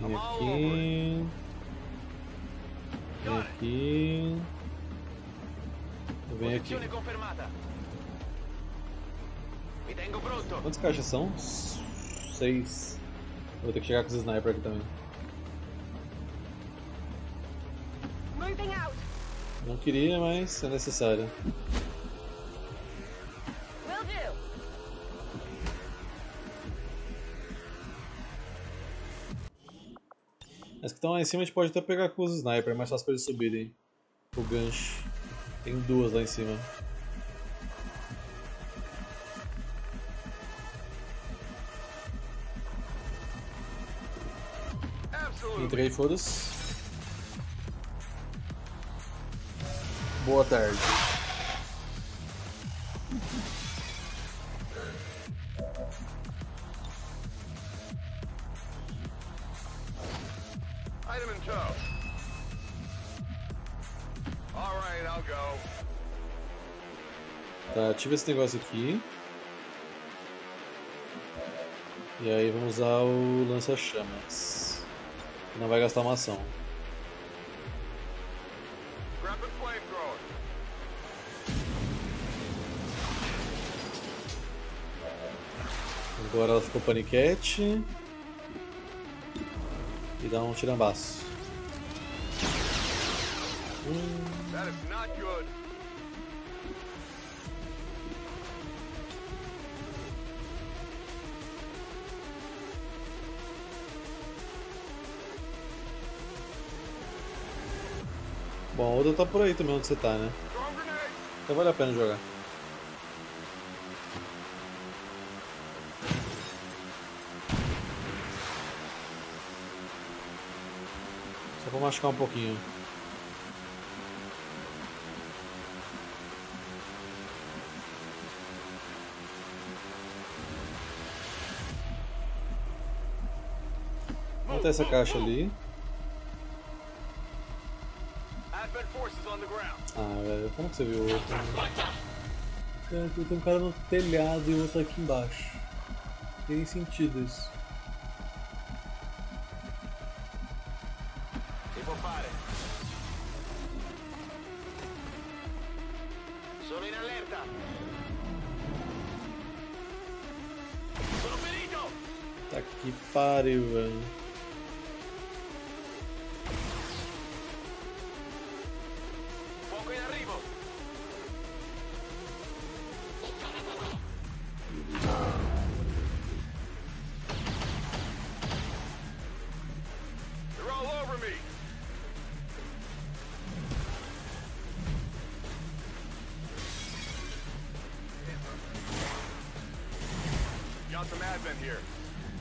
E aqui... Vem aqui. Vem aqui. Quantas caixas são? Seis. Vou ter que chegar com os sniper aqui também. Não queria, mas é necessário. As que estão lá em cima a gente pode até pegar com os sniper, mas fácil para eles subirem o gancho. Tem duas lá em cima. Entrei, foda-se. Boa tarde. Tá, ativa esse negócio aqui. E aí vamos usar o lança-chamas. Não vai gastar uma ação. Agora ela ficou paniquete. E dá um tirambaço. Hum. Bom, a outra tá por aí também onde você tá, né? Então vale a pena jogar. Só vou machucar um pouquinho. Vou botar essa caixa ali. Ah, velho, como que você viu o outro? Tem, tem um cara no telhado e o outro aqui embaixo. Tem sentido isso. Tá que pariu, velho.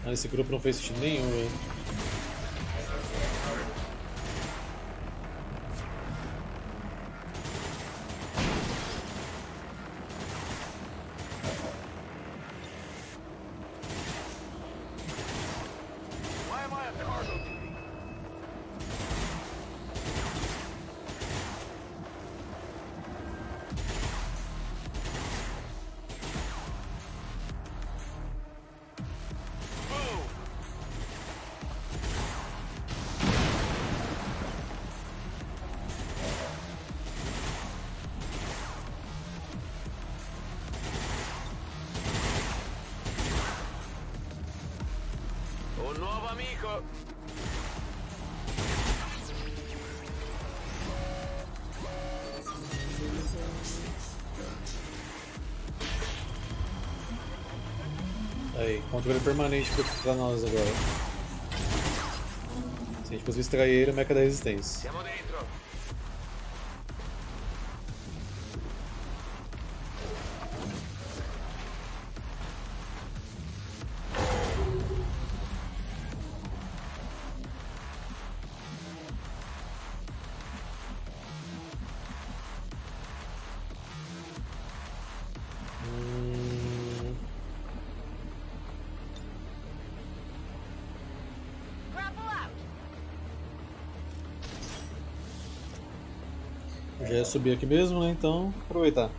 Ah, esse grupo não fez sentido nenhum, hein? Aí, controle permanente pra nós agora. Se a gente conseguir extrair ele, o M E K A da resistência. Já ia subir aqui mesmo, né? Então, aproveitar.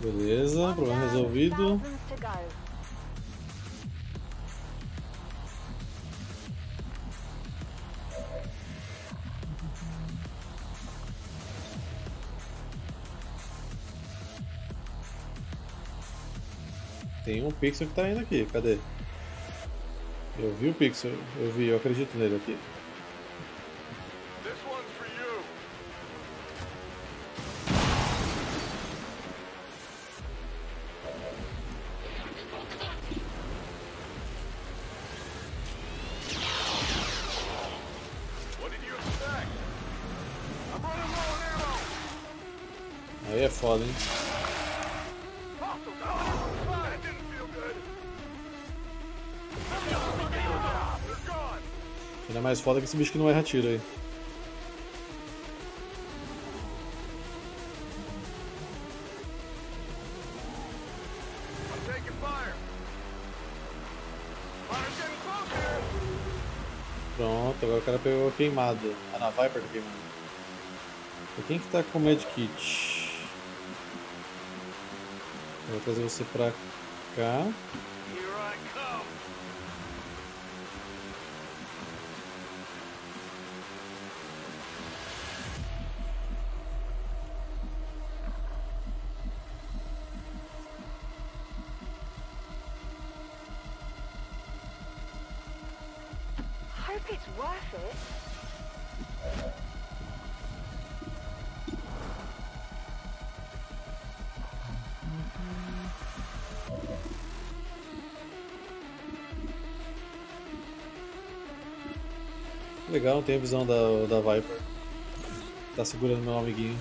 Beleza, problema resolvido. Tem um pixel que tá indo aqui, cadê? Eu vi o pixel, eu vi, eu acredito nele aqui. Aí é foda, hein? Ainda mais foda que esse bicho que não erra tiro aí. Pronto, agora o cara pegou queimado. Ah, na Viper tá queimado. E quem que tá com o medkit? Vou trazer você pra cá. Legal, tem a visão da, da Viper. Tá segurando meu amiguinho.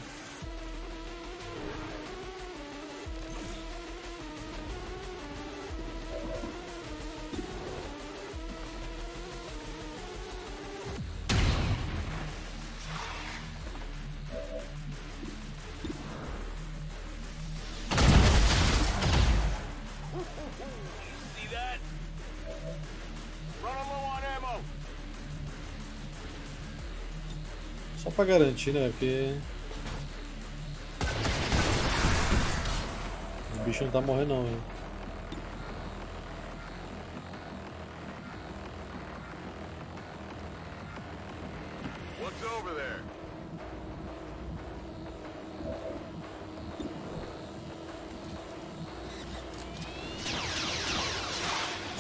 Só pra garantir, né? Porque o bicho não tá morrendo, não, velho.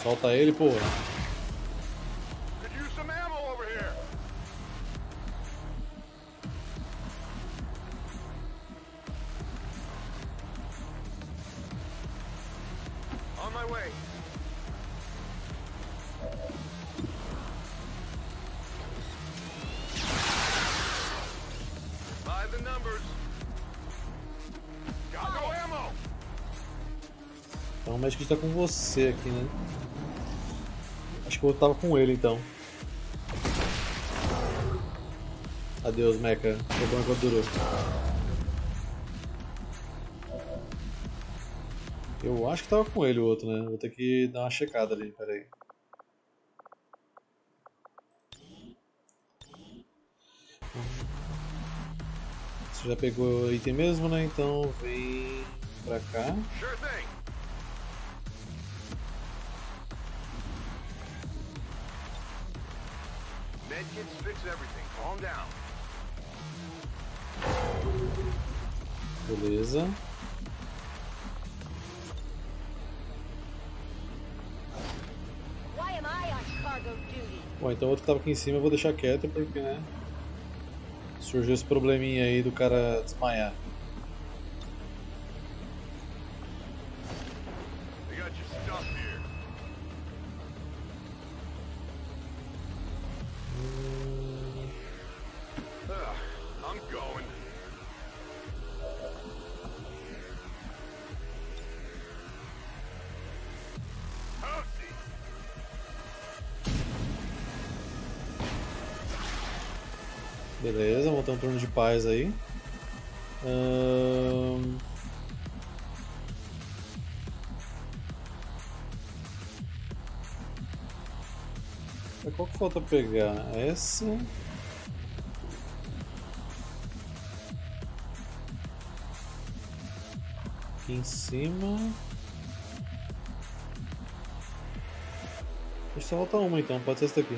Solta ele, porra. Então o médico está com você aqui, né? Acho que eu tava com ele então. Adeus, M E K A. Foi bom enquanto durou. Eu acho que tava com ele o outro, né? Vou ter que dar uma checada ali, peraí. Você já pegou o item mesmo, né? Então vem pra cá. Beleza. Bom, então o outro que tava aqui em cima eu vou deixar quieto porque, né, surgiu esse probleminha aí do cara desmaiar. Beleza, vamos ter um turno de paz aí. Hum... Qual que falta pegar? Essa. Aqui em cima. Acho que só falta uma então, pode ser essa daqui.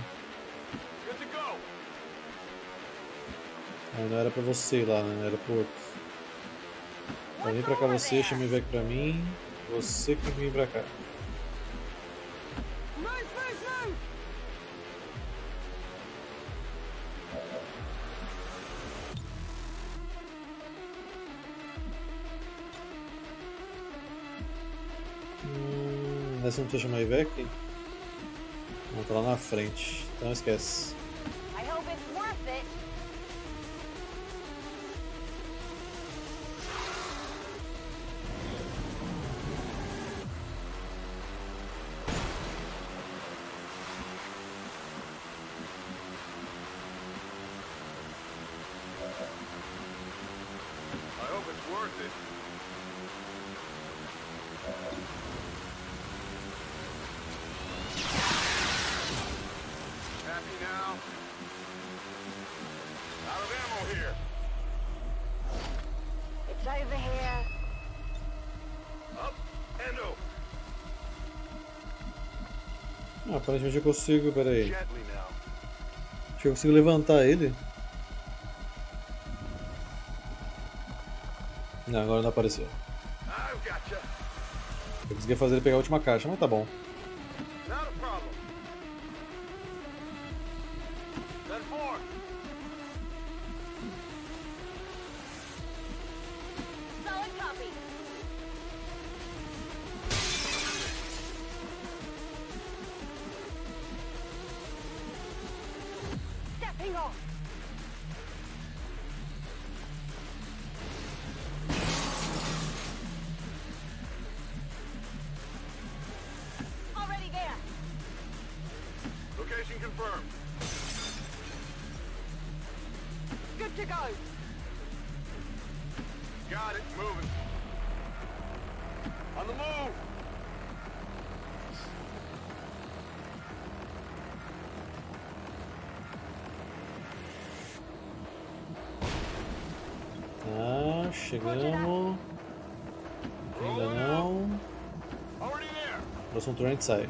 Não era pra você ir lá, né? Era pro outro. Então vem pra cá você, chama o back pra mim. Você que vem pra cá. Hum, essa não precisa chamar o back? Não, tá lá na frente. Então esquece. Ah, aparentemente eu consigo, peraí. Acho que eu consigo levantar ele. Não, agora não apareceu. Eu consegui fazer ele pegar a última caixa, mas tá bom. Chegamos. Ainda não. Próximo turno a gente sai.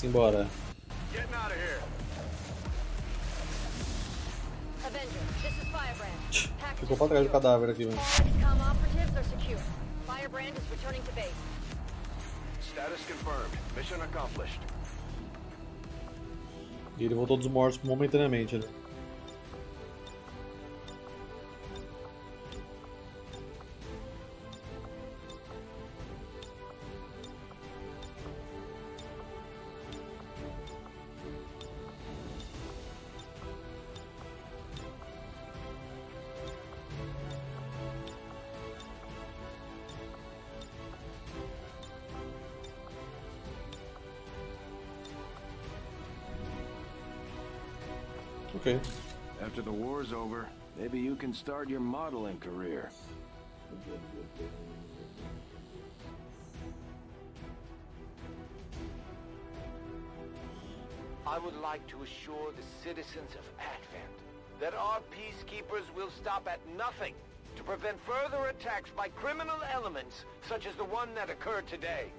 Simbora. Ficou pra trás do cadáver aqui, velho. E ele voltou dos mortos momentaneamente, né? Okay. After the war's over, maybe you can start your modeling career. I would like to assure the citizens of Advent that our peacekeepers will stop at nothing to prevent further attacks by criminal elements such as the one that occurred today.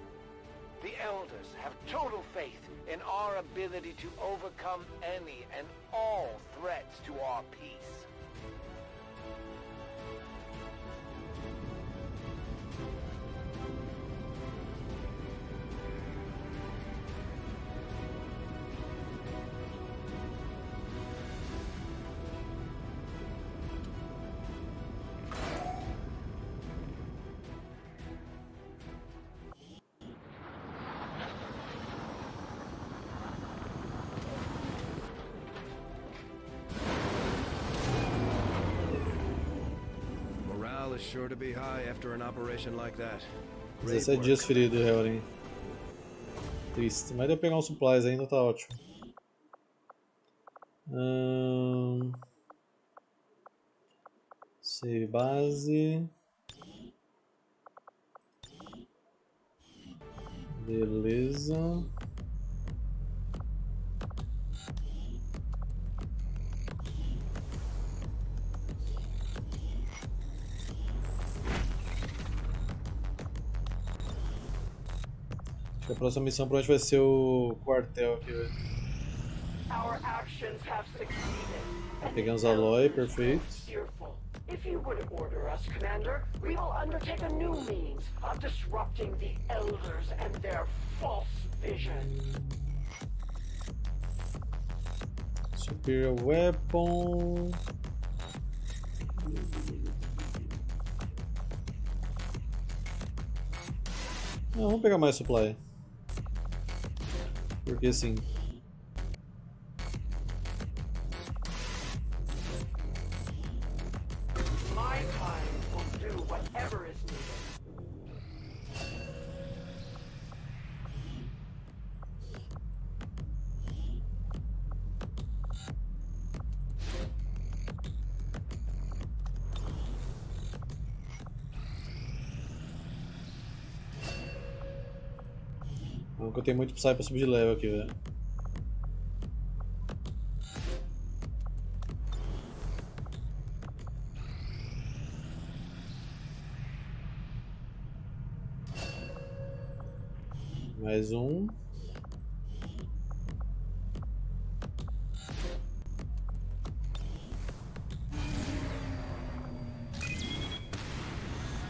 The elders have total faith in our ability to overcome any and all threats to our peace. Sure to be high after an operation like that. dezessete dias ferido, Helen. Triste, mas deu pegar uns supplies ainda, tá ótimo. Hum... Save base. Beleza. A próxima missão pra onde vai ser o quartel aqui, velho. Pegamos a Aloy, perfeito. Superior Weapon. Não, vamos pegar mais supply. Porque assim. Porque eu tenho muito Psy pra subir de level aqui, velho. Mais um.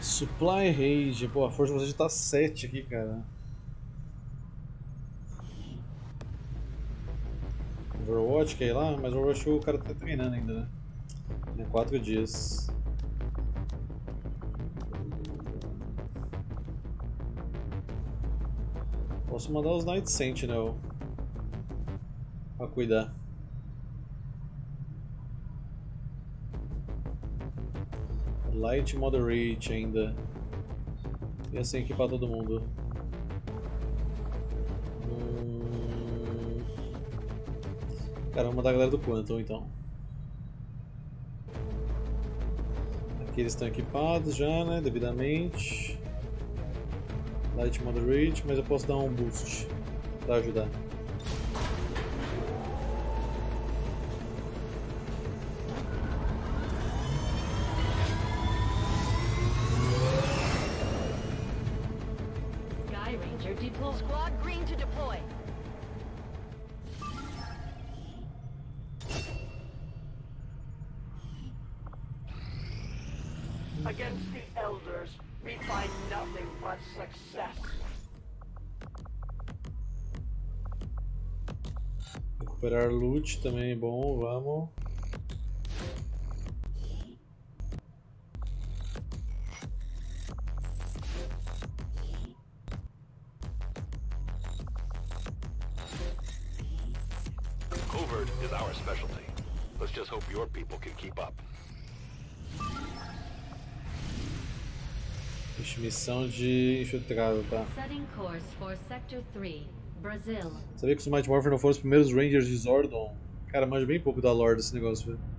Supply Rage. Pô, a força você tá sete aqui, cara. Overwatch que é lá, mas o Overwatch o cara tá treinando ainda, né? É quatro dias. Posso mandar os Night Sentinel pra cuidar. Light Moderate ainda. E assim equipar todo mundo. Cara, vamos mandar a galera do Quantum então. Aqui eles estão equipados já, né? Devidamente. Light Moderate, mas eu posso dar um boost pra ajudar. Sky Ranger deploys Squad Green to deploy. Recuperar loot também é bom, vamos. Covert is our specialty. Let's just hope your people can keep up. Missão de infiltrado, tá? Sabia que os Might Morpher não foram os primeiros Rangers de Zordon? Cara, manja bem pouco da lore desse negócio, velho.